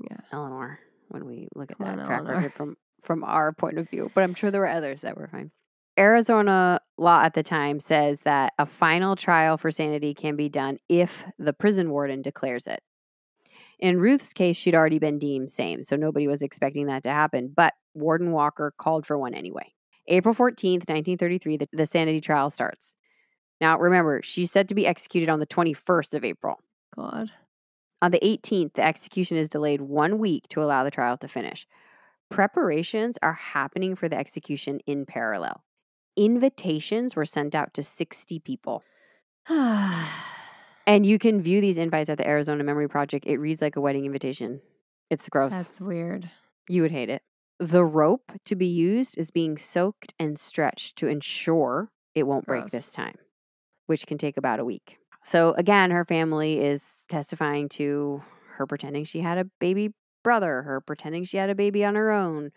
Yeah. Eleanor, when we look at that track record from our point of view. But I'm sure there were others that were fine. Arizona law at the time says that a final trial for sanity can be done if the prison warden declares it. In Ruth's case, she'd already been deemed sane, so nobody was expecting that to happen, but Warden Walker called for one anyway. April 14th, 1933, the sanity trial starts. Now, remember, she's said to be executed on the 21st of April. God. On the 18th, the execution is delayed 1 week to allow the trial to finish. Preparations are happening for the execution in parallel. Invitations were sent out to 60 people. And you can view these invites at the Arizona Memory Project. It reads like a wedding invitation. It's gross. That's weird. You would hate it. The rope to be used is being soaked and stretched to ensure it won't break this time, which can take about a week. So again, her family is testifying to her pretending she had a baby brother, her pretending she had a baby on her own,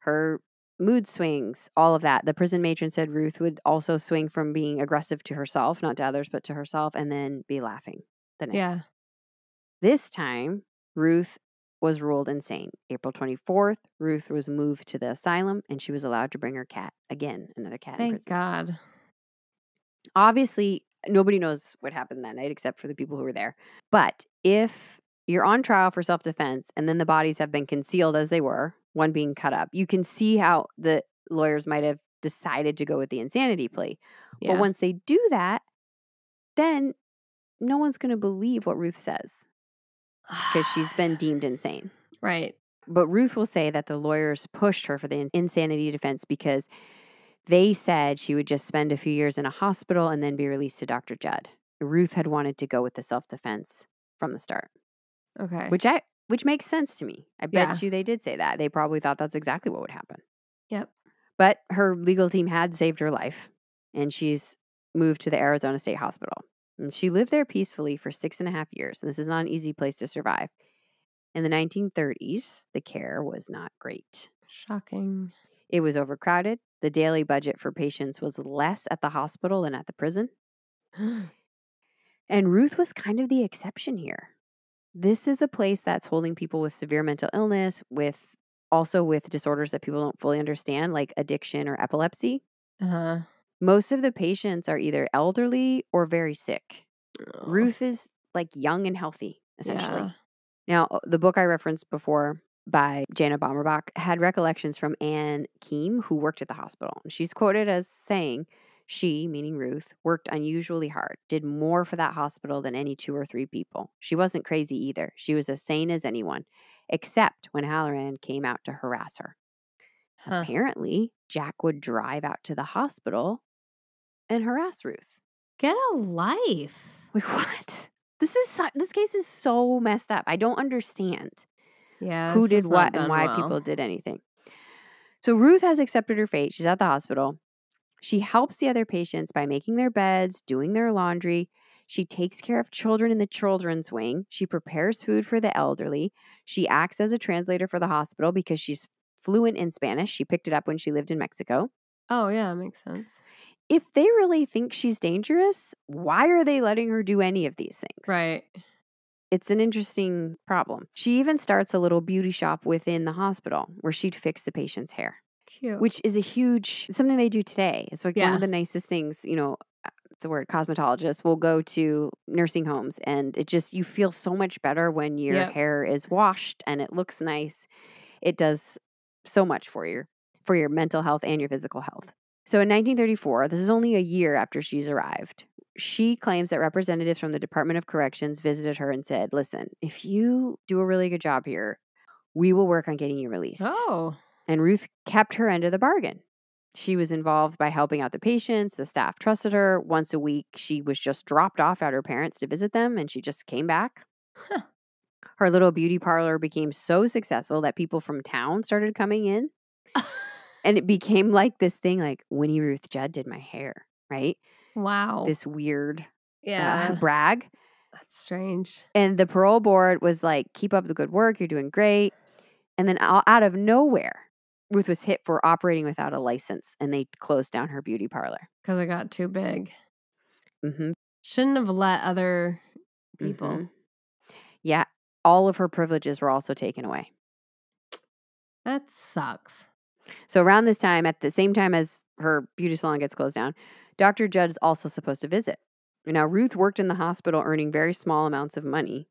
her mood swings, all of that. The prison matron said Ruth would also swing from being aggressive to herself, not to others, but to herself, and then be laughing the next. Yeah. This time, Ruth was ruled insane. April 24th, Ruth was moved to the asylum, and she was allowed to bring her cat. Again, another cat in prison. Thank God. Obviously, nobody knows what happened that night except for the people who were there. But if you're on trial for self-defense, and then the bodies have been concealed as they were, one being cut up, you can see how the lawyers might have decided to go with the insanity plea. Yeah. But once they do that, then no one's going to believe what Ruth says because she's been deemed insane. Right. But Ruth will say that the lawyers pushed her for the insanity defense because they said she would just spend a few years in a hospital and then be released to Dr. Judd. Ruth had wanted to go with the self-defense from the start. Okay. Which makes sense to me. I bet you they did say that. They probably thought that's exactly what would happen. Yep. But her legal team had saved her life, and she's moved to the Arizona State Hospital. And she lived there peacefully for 6.5 years, and this is not an easy place to survive. In the 1930s, the care was not great. Shocking. It was overcrowded. The daily budget for patients was less at the hospital than at the prison. And Ruth was kind of the exception here. This is a place that's holding people with severe mental illness, with disorders that people don't fully understand, like addiction or epilepsy. Uh-huh. Most of the patients are either elderly or very sick. Ugh. Ruth is like young and healthy, essentially. Yeah. Now, the book I referenced before by Jana Bommersbach had recollections from Anne Keem, who worked at the hospital. She's quoted as saying, she, meaning Ruth, worked unusually hard, did more for that hospital than any two or three people. She wasn't crazy either. She was as sane as anyone, except when Halloran came out to harass her. Huh. Apparently, Jack would drive out to the hospital and harass Ruth. Get a life. Like, what? This case is so messed up. I don't understand. Yeah, who did what and why people did anything. So Ruth has accepted her fate. She's at the hospital. She helps the other patients by making their beds, doing their laundry. She takes care of children in the children's wing. She prepares food for the elderly. She acts as a translator for the hospital because she's fluent in Spanish. She picked it up when she lived in Mexico. Oh, yeah, makes sense. If they really think she's dangerous, why are they letting her do any of these things? Right. It's an interesting problem. She even starts a little beauty shop within the hospital where she'd fix the patient's hair. Cute. Which is a huge, something they do today. It's like one of the nicest things, you know, it's a word, cosmetologists will go to nursing homes, and it just, you feel so much better when your hair is washed and it looks nice. It does so much for your mental health and your physical health. So in 1934, this is only a year after she's arrived, she claims that representatives from the Department of Corrections visited her and said, listen, if you do a really good job here, we will work on getting you released. Oh. And Ruth kept her end of the bargain. She was involved by helping out the patients. The staff trusted her. Once a week, she was just dropped off at her parents to visit them, and she just came back. Huh. Her little beauty parlor became so successful that people from town started coming in. And it became like this thing, like, Winnie Ruth Judd did my hair, right? Wow. This weird brag. That's strange. And the parole board was like, keep up the good work. You're doing great. And then out of nowhere, Ruth was hit for operating without a license, and they closed down her beauty parlor. Because it got too big. Mm-hmm. Shouldn't have let other people. Mm-hmm. Yeah. All of her privileges were also taken away. That sucks. So around this time, at the same time as her beauty salon gets closed down, Dr. Judd is also supposed to visit. Now, Ruth worked in the hospital earning very small amounts of money,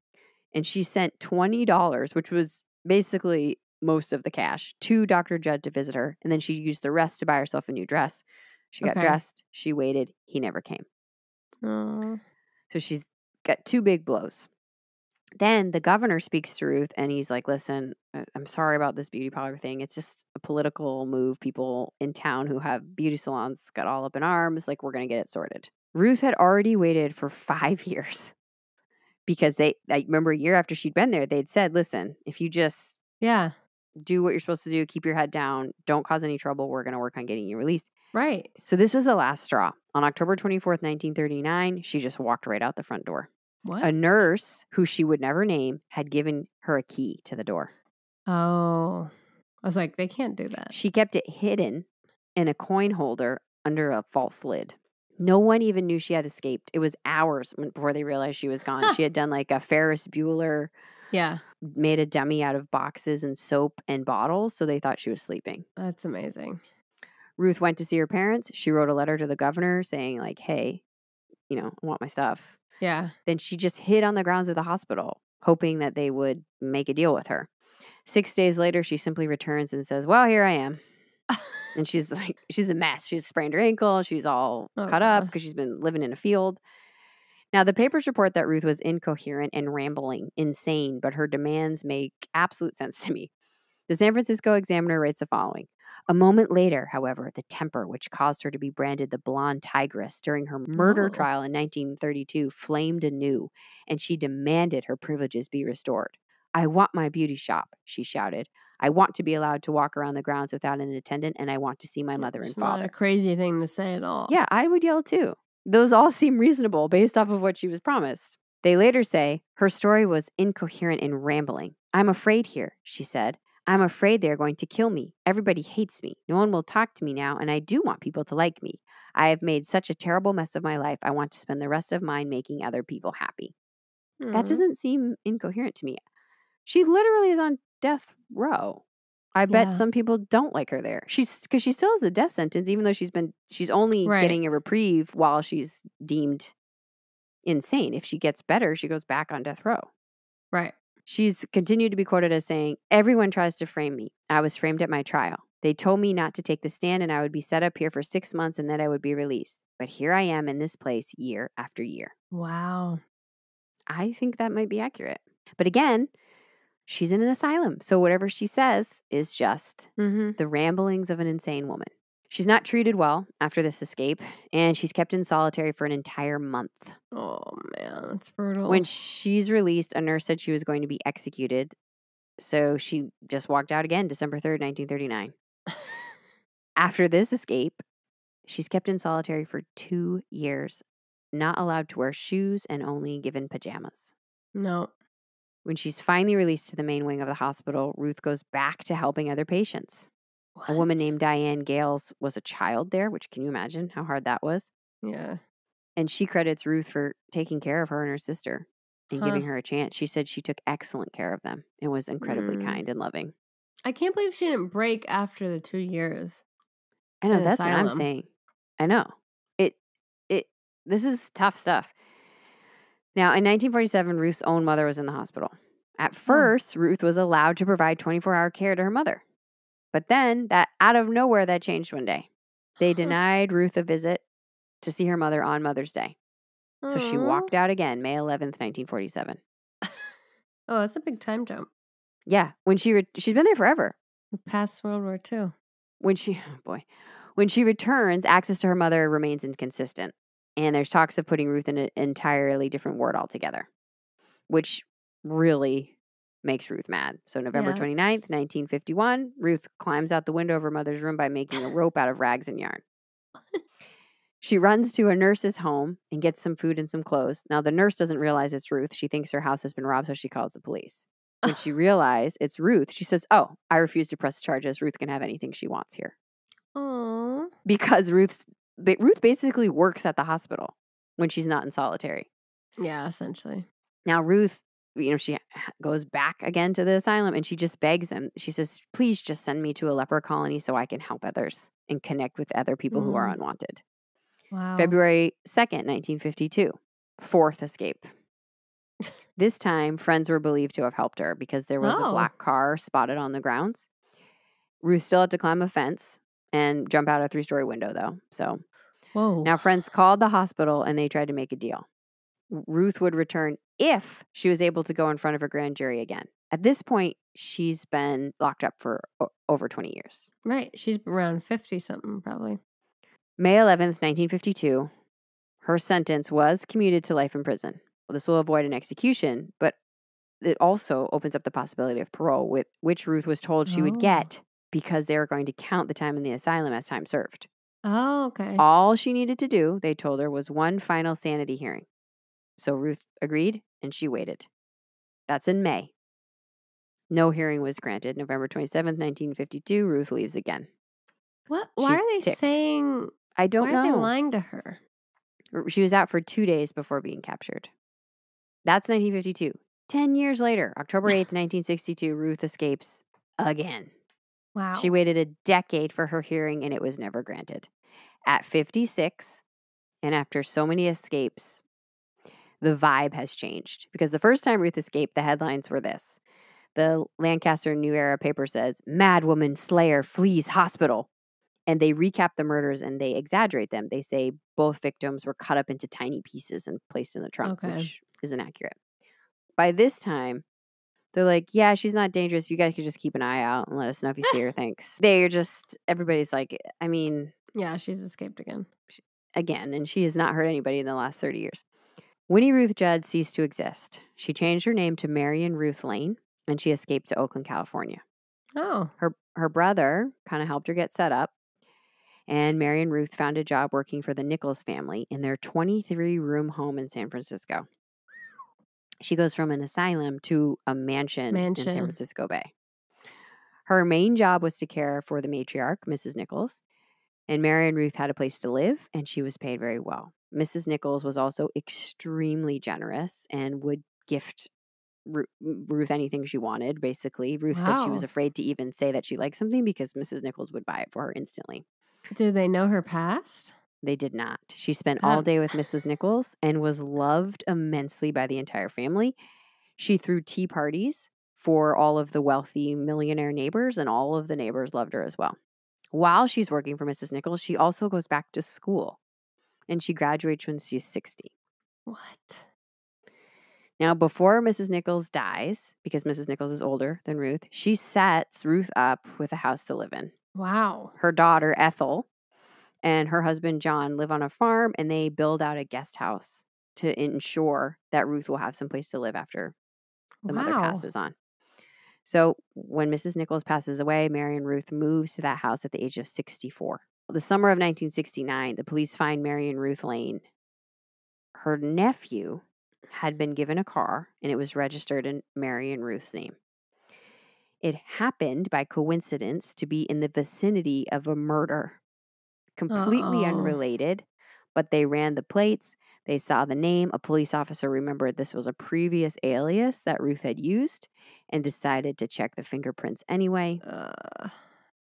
and she sent $20, which was basically most of the cash, to Dr. Judd to visit her, and then she used the rest to buy herself a new dress. She got dressed. She waited. He never came. Aww. So she's got two big blows. Then the governor speaks to Ruth, and he's like, listen, I'm sorry about this beauty parlor thing. It's just a political move. People in town who have beauty salons got all up in arms. Like, we're going to get it sorted. Ruth had already waited for 5 years because I remember a year after she'd been there, they'd said, listen, if you just do what you're supposed to do, keep your head down, don't cause any trouble, we're going to work on getting you released. Right. So this was the last straw. On October 24th, 1939, she just walked right out the front door. What? A nurse who she would never name had given her a key to the door. Oh. I was like, they can't do that. She kept it hidden in a coin holder under a false lid. No one even knew she had escaped. It was hours before they realized she was gone. She had done like a Ferris Bueller. Yeah. Made a dummy out of boxes and soap and bottles, so they thought she was sleeping. That's amazing. Ruth went to see her parents. She wrote a letter to the governor saying like, hey, you know, I want my stuff. Yeah. Then she just hid on the grounds of the hospital, hoping that they would make a deal with her. 6 days later, she simply returns and says, well, here I am. And she's like, she's a mess. She's sprained her ankle. She's all cut up because she's been living in a field. Now, the papers report that Ruth was incoherent and rambling, insane, but her demands make absolute sense to me. The San Francisco Examiner writes the following. A moment later, however, the temper which caused her to be branded the blonde tigress during her murder trial in 1932 flamed anew, and she demanded her privileges be restored. I want my beauty shop, she shouted. I want to be allowed to walk around the grounds without an attendant, and I want to see my mother and father. Not a crazy thing to say at all. Yeah, I would yell too. Those all seem reasonable based off of what she was promised. They later say her story was incoherent and rambling. I'm afraid here, she said. I'm afraid they're going to kill me. Everybody hates me. No one will talk to me now, and I do want people to like me. I have made such a terrible mess of my life. I want to spend the rest of mine making other people happy. Mm. That doesn't seem incoherent to me. She literally is on death row. I bet some people don't like her there. Because she still has a death sentence, even though she's only getting a reprieve while she's deemed insane. If she gets better, she goes back on death row. Right. She's continued to be quoted as saying, "Everyone tries to frame me. I was framed at my trial. They told me not to take the stand and I would be set up here for 6 months and then I would be released. But here I am in this place year after year." Wow. I think that might be accurate. But again, she's in an asylum. So whatever she says is just the ramblings of an insane woman. She's not treated well after this escape, and she's kept in solitary for an entire month. Oh, man, that's brutal. When she's released, a nurse said she was going to be executed, so she just walked out again, December 3rd, 1939. After this escape, she's kept in solitary for 2 years, not allowed to wear shoes and only given pajamas. No. When she's finally released to the main wing of the hospital, Ruth goes back to helping other patients. What? A woman named Diane Gales was a child there, which can you imagine how hard that was? Yeah. And she credits Ruth for taking care of her and her sister and giving her a chance. She said she took excellent care of them and was incredibly kind and loving. I can't believe she didn't break after the 2 years. I know, that's asylum. What I'm saying. I know. This is tough stuff. Now, in 1947, Ruth's own mother was in the hospital. At first, Ruth was allowed to provide 24-hour care to her mother. But then, out of nowhere, that changed one day. They denied Ruth a visit to see her mother on Mother's Day. So she walked out again, May 11th, 1947. Oh, that's a big time jump. Yeah. When she's been there forever. Past World War II. When she returns, access to her mother remains inconsistent. And there's talks of putting Ruth in an entirely different ward altogether, which really makes Ruth mad. So November 29th, 1951, Ruth climbs out the window of her mother's room by making a rope out of rags and yarn. She runs to a nurse's home and gets some food and some clothes. Now, the nurse doesn't realize it's Ruth. She thinks her house has been robbed, so she calls the police. When she realizes it's Ruth, she says, "Oh, I refuse to press charges. Ruth can have anything she wants here." Aww. Because Ruth basically works at the hospital when she's not in solitary. Yeah, essentially. Now, Ruth, you know, she goes back again to the asylum and she just begs them. She says, "Please just send me to a leper colony so I can help others and connect with other people who are unwanted." Wow. February 2nd, 1952, fourth escape. This time, friends were believed to have helped her because there was a black car spotted on the grounds. Ruth still had to climb a fence and jump out a 3-story window, though. So now friends called the hospital and they tried to make a deal. Ruth would return if she was able to go in front of a grand jury again. At this point, she's been locked up for over 20 years. Right. She's around 50-something, probably. May 11th, 1952, her sentence was commuted to life in prison. Well, this will avoid an execution, but it also opens up the possibility of parole, with which Ruth was told she would get because they were going to count the time in the asylum as time served. Oh, okay. All she needed to do, they told her, was one final sanity hearing. So Ruth agreed, and she waited. That's in May. No hearing was granted. November 27th, 1952, Ruth leaves again. What? Why are they saying? I don't know. Why are they lying to her? She was out for 2 days before being captured. That's 1952. 10 years later, October 8th, 1962, Ruth escapes again. Wow. She waited a decade for her hearing, and it was never granted. At 56, and after so many escapes, the vibe has changed. Because the first time Ruth escaped, the headlines were this. The Lancaster New Era paper says, "Mad woman slayer flees hospital." And they recap the murders and they exaggerate them. They say both victims were cut up into tiny pieces and placed in the trunk, which is inaccurate. By this time, they're like, "Yeah, she's not dangerous. You guys could just keep an eye out and let us know if you see her. Thanks." They're just, everybody's like, I mean. Yeah, she's escaped again. And she has not hurt anybody in the last 30 years. Winnie Ruth Judd ceased to exist. She changed her name to Marion Ruth Lane, and she escaped to Oakland, California. Oh. Her brother kind of helped her get set up, and Marion Ruth found a job working for the Nichols family in their 23-room home in San Francisco. She goes from an asylum to a mansion in San Francisco Bay. Her main job was to care for the matriarch, Mrs. Nichols, and Marion Ruth had a place to live, and she was paid very well. Mrs. Nichols was also extremely generous and would gift Ruth anything she wanted, basically. Ruth said she was afraid to even say that she liked something because Mrs. Nichols would buy it for her instantly. Do they know her past? They did not. She spent all day with Mrs. Nichols and was loved immensely by the entire family. She threw tea parties for all of the wealthy millionaire neighbors, and all of the neighbors loved her as well. While she's working for Mrs. Nichols, she also goes back to school, and she graduates when she's 60. What? Now, before Mrs. Nichols dies, because Mrs. Nichols is older than Ruth, she sets Ruth up with a house to live in. Wow. Her daughter, Ethel, and her husband, John, live on a farm, and they build out a guest house to ensure that Ruth will have someplace to live after the mother passes on. So when Mrs. Nichols passes away, Mary and Ruth moves to that house at the age of 64. The summer of 1969, the police find Mary and Ruth Lane. Her nephew had been given a car, and it was registered in Mary and Ruth's name. It happened by coincidence to be in the vicinity of a murder. Completely unrelated, but they ran the plates. They saw the name. A police officer remembered this was a previous alias that Ruth had used and decided to check the fingerprints anyway.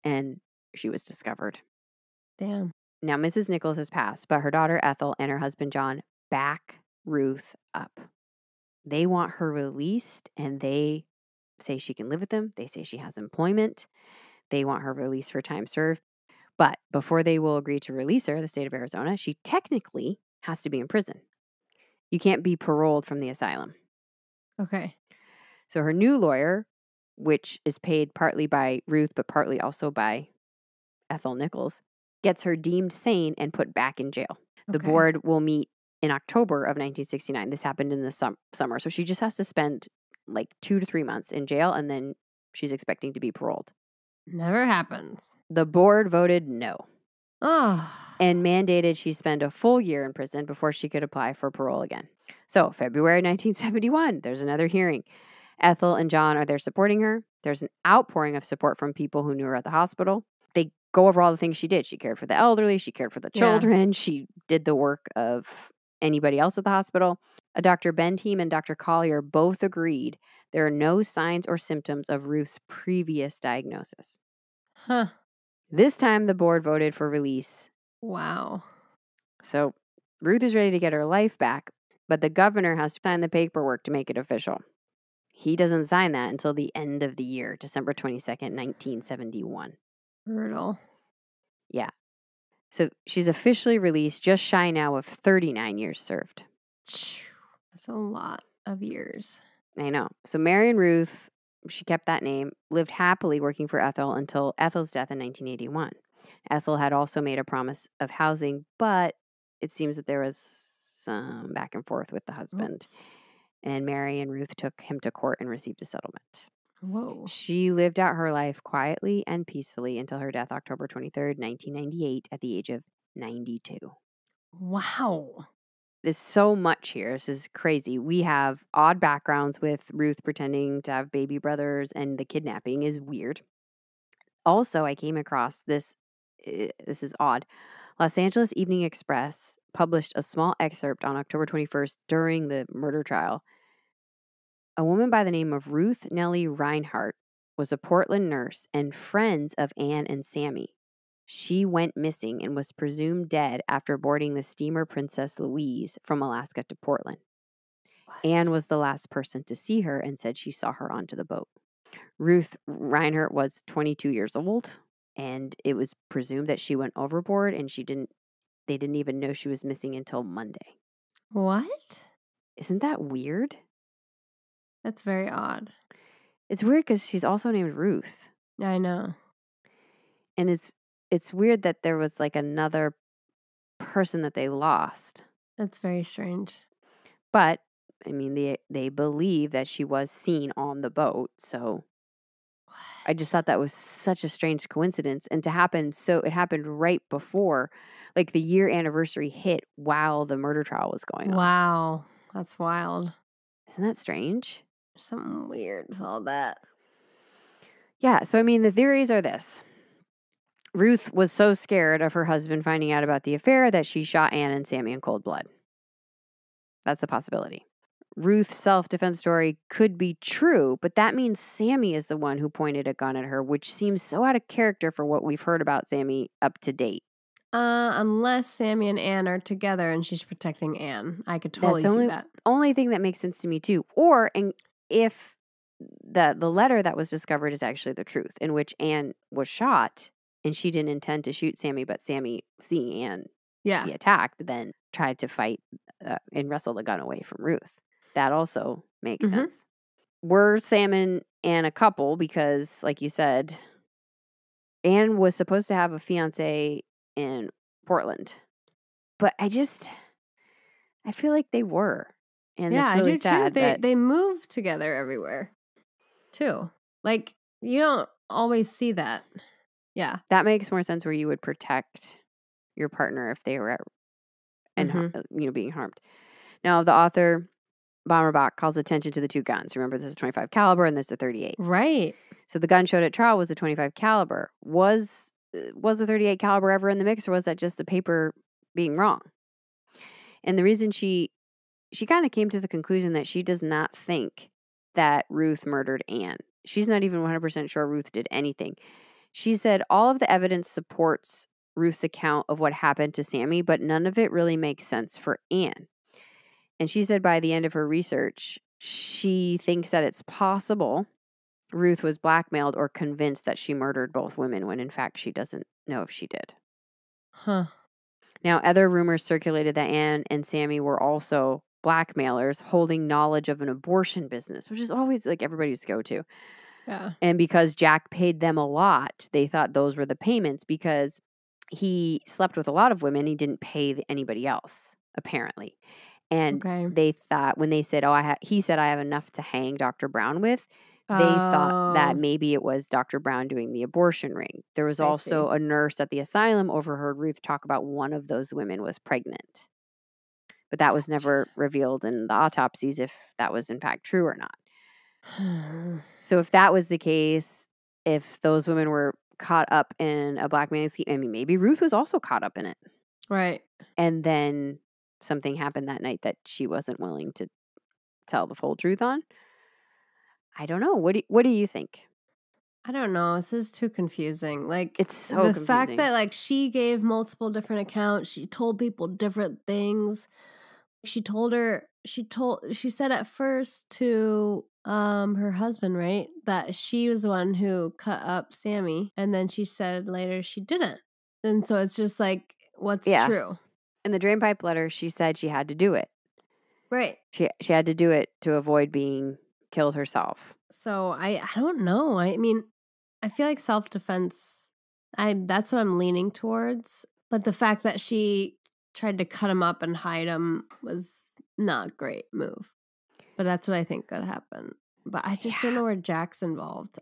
And she was discovered. Damn. Now, Mrs. Nichols has passed, but her daughter Ethel and her husband John back Ruth up. They want her released, and they say she can live with them. They say she has employment. They want her released for time served. But before they will agree to release her, the state of Arizona, she technically has to be in prison. You can't be paroled from the asylum. Okay. So her new lawyer, which is paid partly by Ruth, but partly also by Ethel Nichols, gets her deemed sane and put back in jail. The board will meet in October of 1969. This happened in the summer. So she just has to spend like 2 to 3 months in jail, and then she's expecting to be paroled. Never happens. The board voted no. Oh. And mandated she spend a full year in prison before she could apply for parole again. So February 1971, there's another hearing. Ethel and John are there supporting her. There's an outpouring of support from people who knew her at the hospital. They go over all the things she did. She cared for the elderly. She cared for the children. Yeah. She did the work of anybody else at the hospital. Dr. Benteam and Dr. Collier both agreed there are no signs or symptoms of Ruth's previous diagnosis. Huh. This time, the board voted for release. Wow. So Ruth is ready to get her life back, but the governor has to sign the paperwork to make it official. He doesn't sign that until the end of the year, December 22nd, 1971. Brutal. Yeah. So she's officially released just shy now of 39 years served. That's a lot of years. I know. So Mary and Ruth, she kept that name, lived happily working for Ethel until Ethel's death in 1981. Ethel had also made a promise of housing, but it seems that there was some back and forth with the husband. Oops. And Mary and Ruth took him to court and received a settlement. Whoa. She lived out her life quietly and peacefully until her death October 23rd, 1998, at the age of 92. Wow. There's so much here. This is crazy. We have odd backgrounds with Ruth pretending to have baby brothers, and the kidnapping is weird. Also, I came across this. This is odd. Los Angeles Evening Express published a small excerpt on October 21st during the murder trial. A woman by the name of Ruth Nellie Reinhardt was a Portland nurse and friends of Anne and Sammy. She went missing and was presumed dead after boarding the steamer Princess Louise from Alaska to Portland. What? Anne was the last person to see her and said she saw her onto the boat. Ruth Reinhardt was 22 years old, and it was presumed that she went overboard, and they didn't even know she was missing until Monday. What? Isn't that weird? That's very odd. It's weird because she's also named Ruth. I know. And it's weird that there was like another person that they lost. That's very strange. But, I mean, they believe that she was seen on the boat. So what? I just thought that was such a strange coincidence. And to happen, so it happened right before, like the year anniversary hit while the murder trial was going on. Wow. That's wild. Isn't that strange? There's something weird with all that. Yeah. So, I mean, the theories are this. Ruth was so scared of her husband finding out about the affair that she shot Anne and Sammy in cold blood. That's a possibility. Ruth's self-defense story could be true, but that means Sammy is the one who pointed a gun at her, which seems so out of character for what we've heard about Sammy up to date. Unless Sammy and Anne are together and she's protecting Anne. I could totally see that. That's the only thing that makes sense to me, too. Or, and if the letter that was discovered is actually the truth, in which Anne was shot and she didn't intend to shoot Sammy, but Sammy, seeing Anne be attacked, then tried to fight and wrestle the gun away from Ruth. That also makes sense. Were Sam and Anne a couple? Because, like you said, Anne was supposed to have a fiance in Portland, but I feel like they were, and it's really sad too. They move together everywhere, too. Like, you don't always see that. Yeah, that makes more sense, where you would protect your partner if they were at and being harmed. Now, the author Bommersbach calls attention to the two guns. Remember, this is a 25 caliber and this is a 38. Right. So the gun showed at trial was a 25 caliber. Was the 38 caliber ever in the mix, or was that just the paper being wrong? And the reason she kind of came to the conclusion that she does not think that Ruth murdered Anne. She's not even 100% sure Ruth did anything. She said all of the evidence supports Ruth's account of what happened to Sammy, but none of it really makes sense for Anne. And she said by the end of her research, she thinks that it's possible Ruth was blackmailed or convinced that she murdered both women, when in fact she doesn't know if she did. Huh. Now, other rumors circulated that Anne and Sammy were also blackmailers holding knowledge of an abortion business, which is always like everybody's go-to. Yeah. And because Jack paid them a lot, they thought those were the payments, because he slept with a lot of women. He didn't pay anybody else, apparently. And they thought, when they said, he said, I have enough to hang Dr. Brown with, they thought that maybe it was Dr. Brown doing the abortion ring. There was also a nurse at the asylum overheard Ruth talk about one of those women was pregnant. But that was never revealed in the autopsies if that was in fact true or not. So if that was the case, if those women were caught up in a blackmailing scheme, I mean, maybe Ruth was also caught up in it. Right. And then something happened that night that she wasn't willing to tell the full truth on. I don't know. What do you think? I don't know. This is too confusing. Like, it's so confusing. The fact that, like, she gave multiple different accounts, she told people different things. She said at first to her husband, right, that she was the one who cut up Sammy, and then she said later she didn't. And so it's just like, what's true? In the drainpipe letter, she said she had to do it. Right. She had to do it to avoid being killed herself. So I don't know. I mean, I feel like self-defense, that's what I'm leaning towards. But the fact that she tried to cut him up and hide him was not a great move. But that's what I think could happen. But I just don't know where Jack's involved.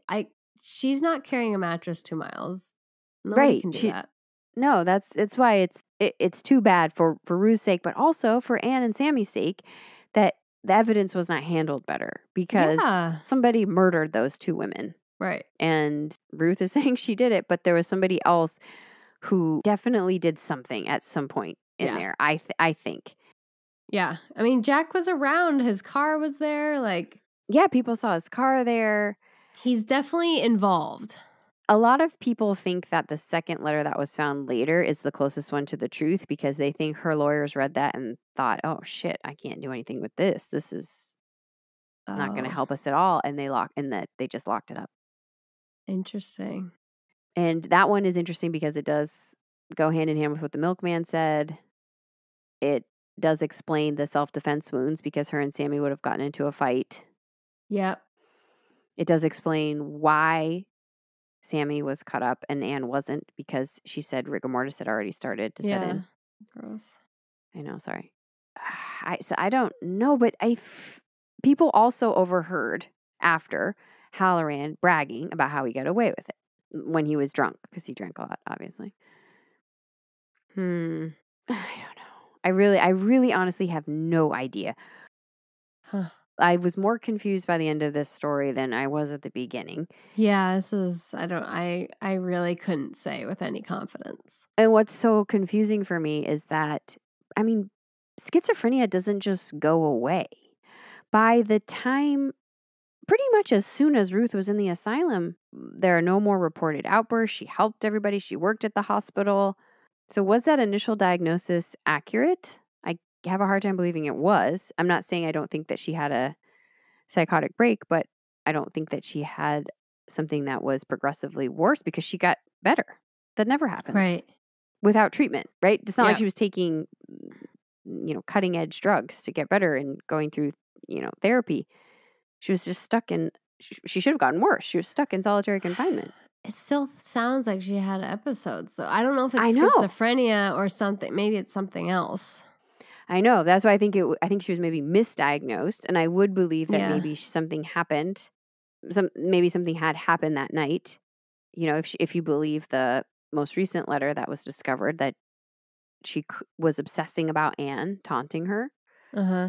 She's not carrying a mattress 2 miles. Nobody can do that. No, it's why it's too bad for Ruth's sake, but also for Anne and Sammy's sake, that the evidence was not handled better, because somebody murdered those two women. Right. And Ruth is saying she did it, but there was somebody else who definitely did something at some point in there, I think. Yeah. I mean, Jack was around. His car was there. Like, yeah, people saw his car there. He's definitely involved. A lot of people think that the second letter that was found later is the closest one to the truth, because they think her lawyers read that and thought, oh, shit, I can't do anything with this. This is not going to help us at all. And they just locked it up. Interesting. And that one is interesting because it does go hand in hand with what the milkman said. It does explain the self-defense wounds, because her and Sammy would have gotten into a fight. Yep. It does explain why Sammy was cut up and Anne wasn't, because she said rigor mortis had already started to set in. Gross. I know. Sorry. I don't know, but people also overheard after Halloran bragging about how he got away with it when he was drunk, because he drank a lot, obviously. I don't know. I really honestly have no idea. Huh. I was more confused by the end of this story than I was at the beginning. Yeah, this is, I really couldn't say with any confidence. And what's so confusing for me is that, I mean, schizophrenia doesn't just go away. By the time, pretty much as soon as Ruth was in the asylum, there are no more reported outbursts. She helped everybody. She worked at the hospital. So was that initial diagnosis accurate? Have a hard time believing it was. I'm not saying I don't think that she had a psychotic break, but I don't think that she had something that was progressively worse because she got better. That never happens. Right. Without treatment, right? It's not like she was taking, cutting edge drugs to get better and going through, therapy. She was just stuck in, she should have gotten worse. She was stuck in solitary confinement. It still sounds like she had episodes, though. I don't know if it's schizophrenia or something. Maybe it's something else. I know. That's why I think I think she was maybe misdiagnosed, and I would believe that maybe something happened. Maybe something had happened that night. If you believe the most recent letter that was discovered, that she was obsessing about Anne, taunting her. But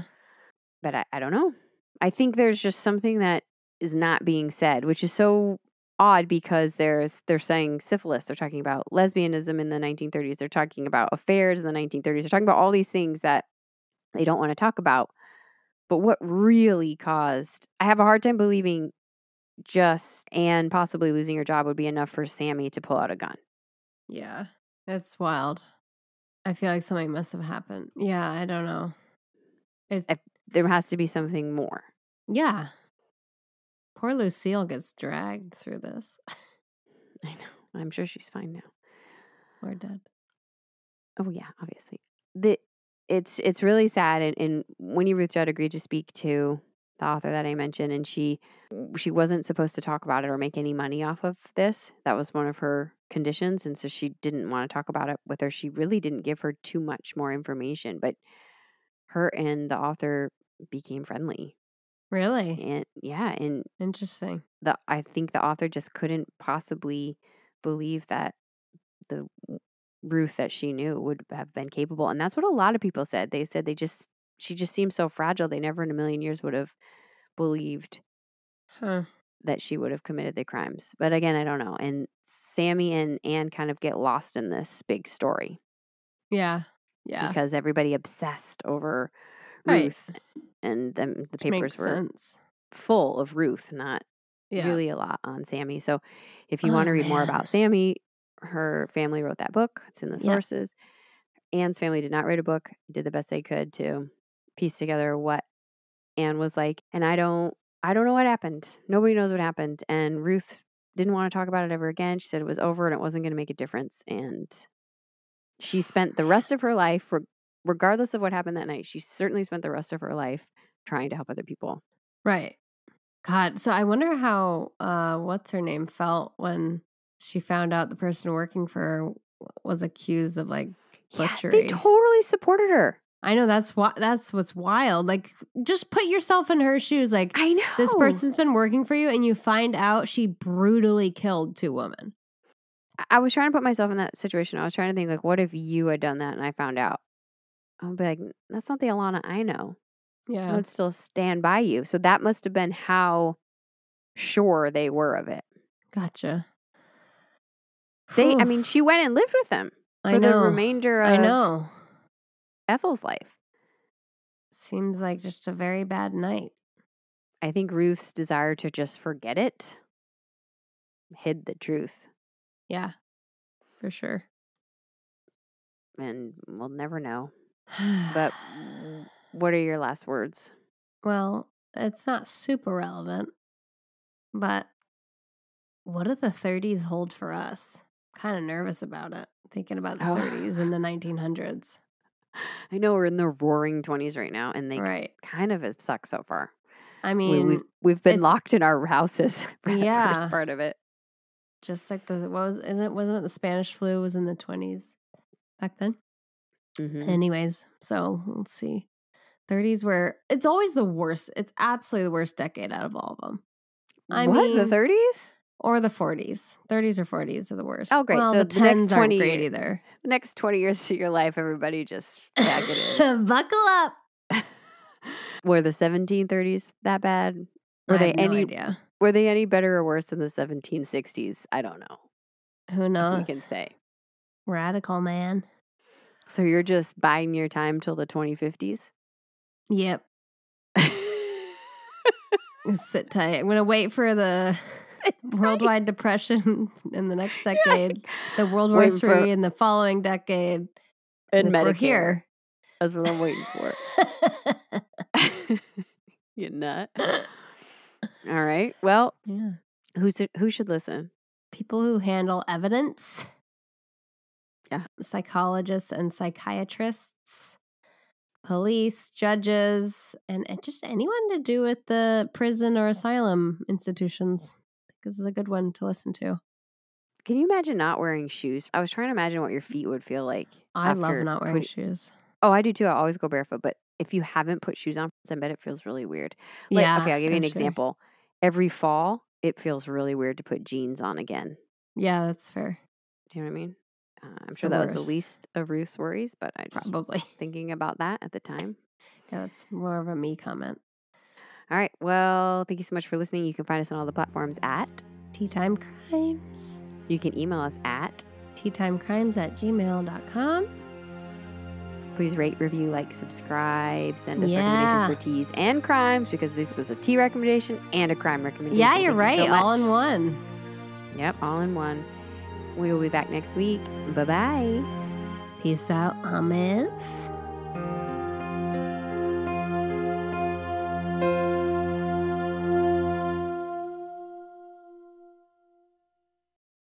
I don't know. I think there's just something that is not being said, which is so odd because they're saying syphilis. They're talking about lesbianism in the 1930s. They're talking about affairs in the 1930s. They're talking about all these things that they don't want to talk about. But what really caused, I have a hard time believing just Anne possibly losing her job would be enough for Sammy to pull out a gun. Yeah, that's wild. I feel like something must have happened. Yeah, I don't know. There has to be something more. Yeah. Poor Lucille gets dragged through this. I know. I'm sure she's fine now. Or dead. Oh, yeah, obviously. It's really sad. And Winnie Ruth Judd agreed to speak to the author that I mentioned, and she wasn't supposed to talk about it or make any money off of this. That was one of her conditions, and so she didn't want to talk about it with her. She really didn't give her too much more information, but her and the author became friendly. Really? And and interesting. I think the author just couldn't possibly believe that the Ruth that she knew would have been capable, and that's what a lot of people said. They said she just seemed so fragile. They never in a million years would have believed that she would have committed the crimes. But again, I don't know. And Sammy and Anne kind of get lost in this big story. Yeah. Yeah. Because everybody obsessed over Ruth. And then the papers were full of Ruth, not really a lot on Sammy. So if you want to read more about Sammy, her family wrote that book. It's in the sources. Anne's family did not write a book. Did the best they could to piece together what Anne was like, and I don't know what happened. Nobody knows what happened, and Ruth didn't want to talk about it ever again. She said it was over and it wasn't going to make a difference, and she spent the rest of her life, regardless of what happened that night, she certainly spent the rest of her life trying to help other people. Right. God, so I wonder how what's her name felt when she found out the person working for her was accused of like butchery. Yeah, they totally supported her. I know, that's what's wild. Like, just put yourself in her shoes. Like, I know this person's been working for you, and you find out she brutally killed two women. I was trying to put myself in that situation. I was trying to think, like, what if you had done that and I found out? I'll be like, that's not the Alana I know. Yeah, I would still stand by you. So that must have been how sure they were of it. Gotcha. I mean, she went and lived with them for the remainder of Ethel's life. Seems like just a very bad night. I think Ruth's desire to just forget it hid the truth. Yeah, for sure. And we'll never know. But what are your last words? Well, it's not super relevant, but what do the 30s hold for us? Kind of nervous about it, thinking about the 30s and the 1900s. I know we're in the roaring 20s right now, and they kind of it sucks so far. I mean, we've been locked in our houses for the first part of it. Just like wasn't it the Spanish flu was in the 20s back then? Mm-hmm. Anyways, so let's see. 30s were, it's always the worst. It's absolutely the worst decade out of all of them. I mean, the 30s? Or the 40s. 30s or 40s are the worst. Oh, great. Well, so the next 20 aren't great either. The next 20 years of your life, everybody just back it in. Buckle up. Were the 1730s that bad? I have no idea. Were they any better or worse than the 1760s? I don't know. Who knows? You can say. Radical, man. So you're just buying your time till the 2050s? Yep. Sit tight. I'm going to wait for the worldwide depression in the next decade, the World War III in the following decade, and Medicare. We're here. That's what I'm waiting for. You nut. All right. Well, yeah. Who should listen? People who handle evidence. Yeah. Psychologists and psychiatrists, police, judges, and just anyone to do with the prison or asylum institutions. I think this is a good one to listen to. Can you imagine not wearing shoes? I was trying to imagine what your feet would feel like. I love not wearing shoes. Oh, I do too. I always go barefoot. But if you haven't put shoes on, I bet it feels really weird. Like, yeah. Okay, I'll give you an example. Every fall, it feels really weird to put jeans on again. Yeah, that's fair. Do you know what I mean? I'm sure that was the least of Ruth's worries, but I just was thinking about that at the time. Yeah, that's more of a me comment. All right. Well, thank you so much for listening. You can find us on all the platforms at Tea Time Crimes. You can email us at teatimecrimes@gmail.com. Please rate, review, like, subscribe, send us recommendations for teas and crimes, because this was a tea recommendation and a crime recommendation. Yeah, you're right. All in one. Yep, all in one. We will be back next week. Bye-bye. Peace out, Amis.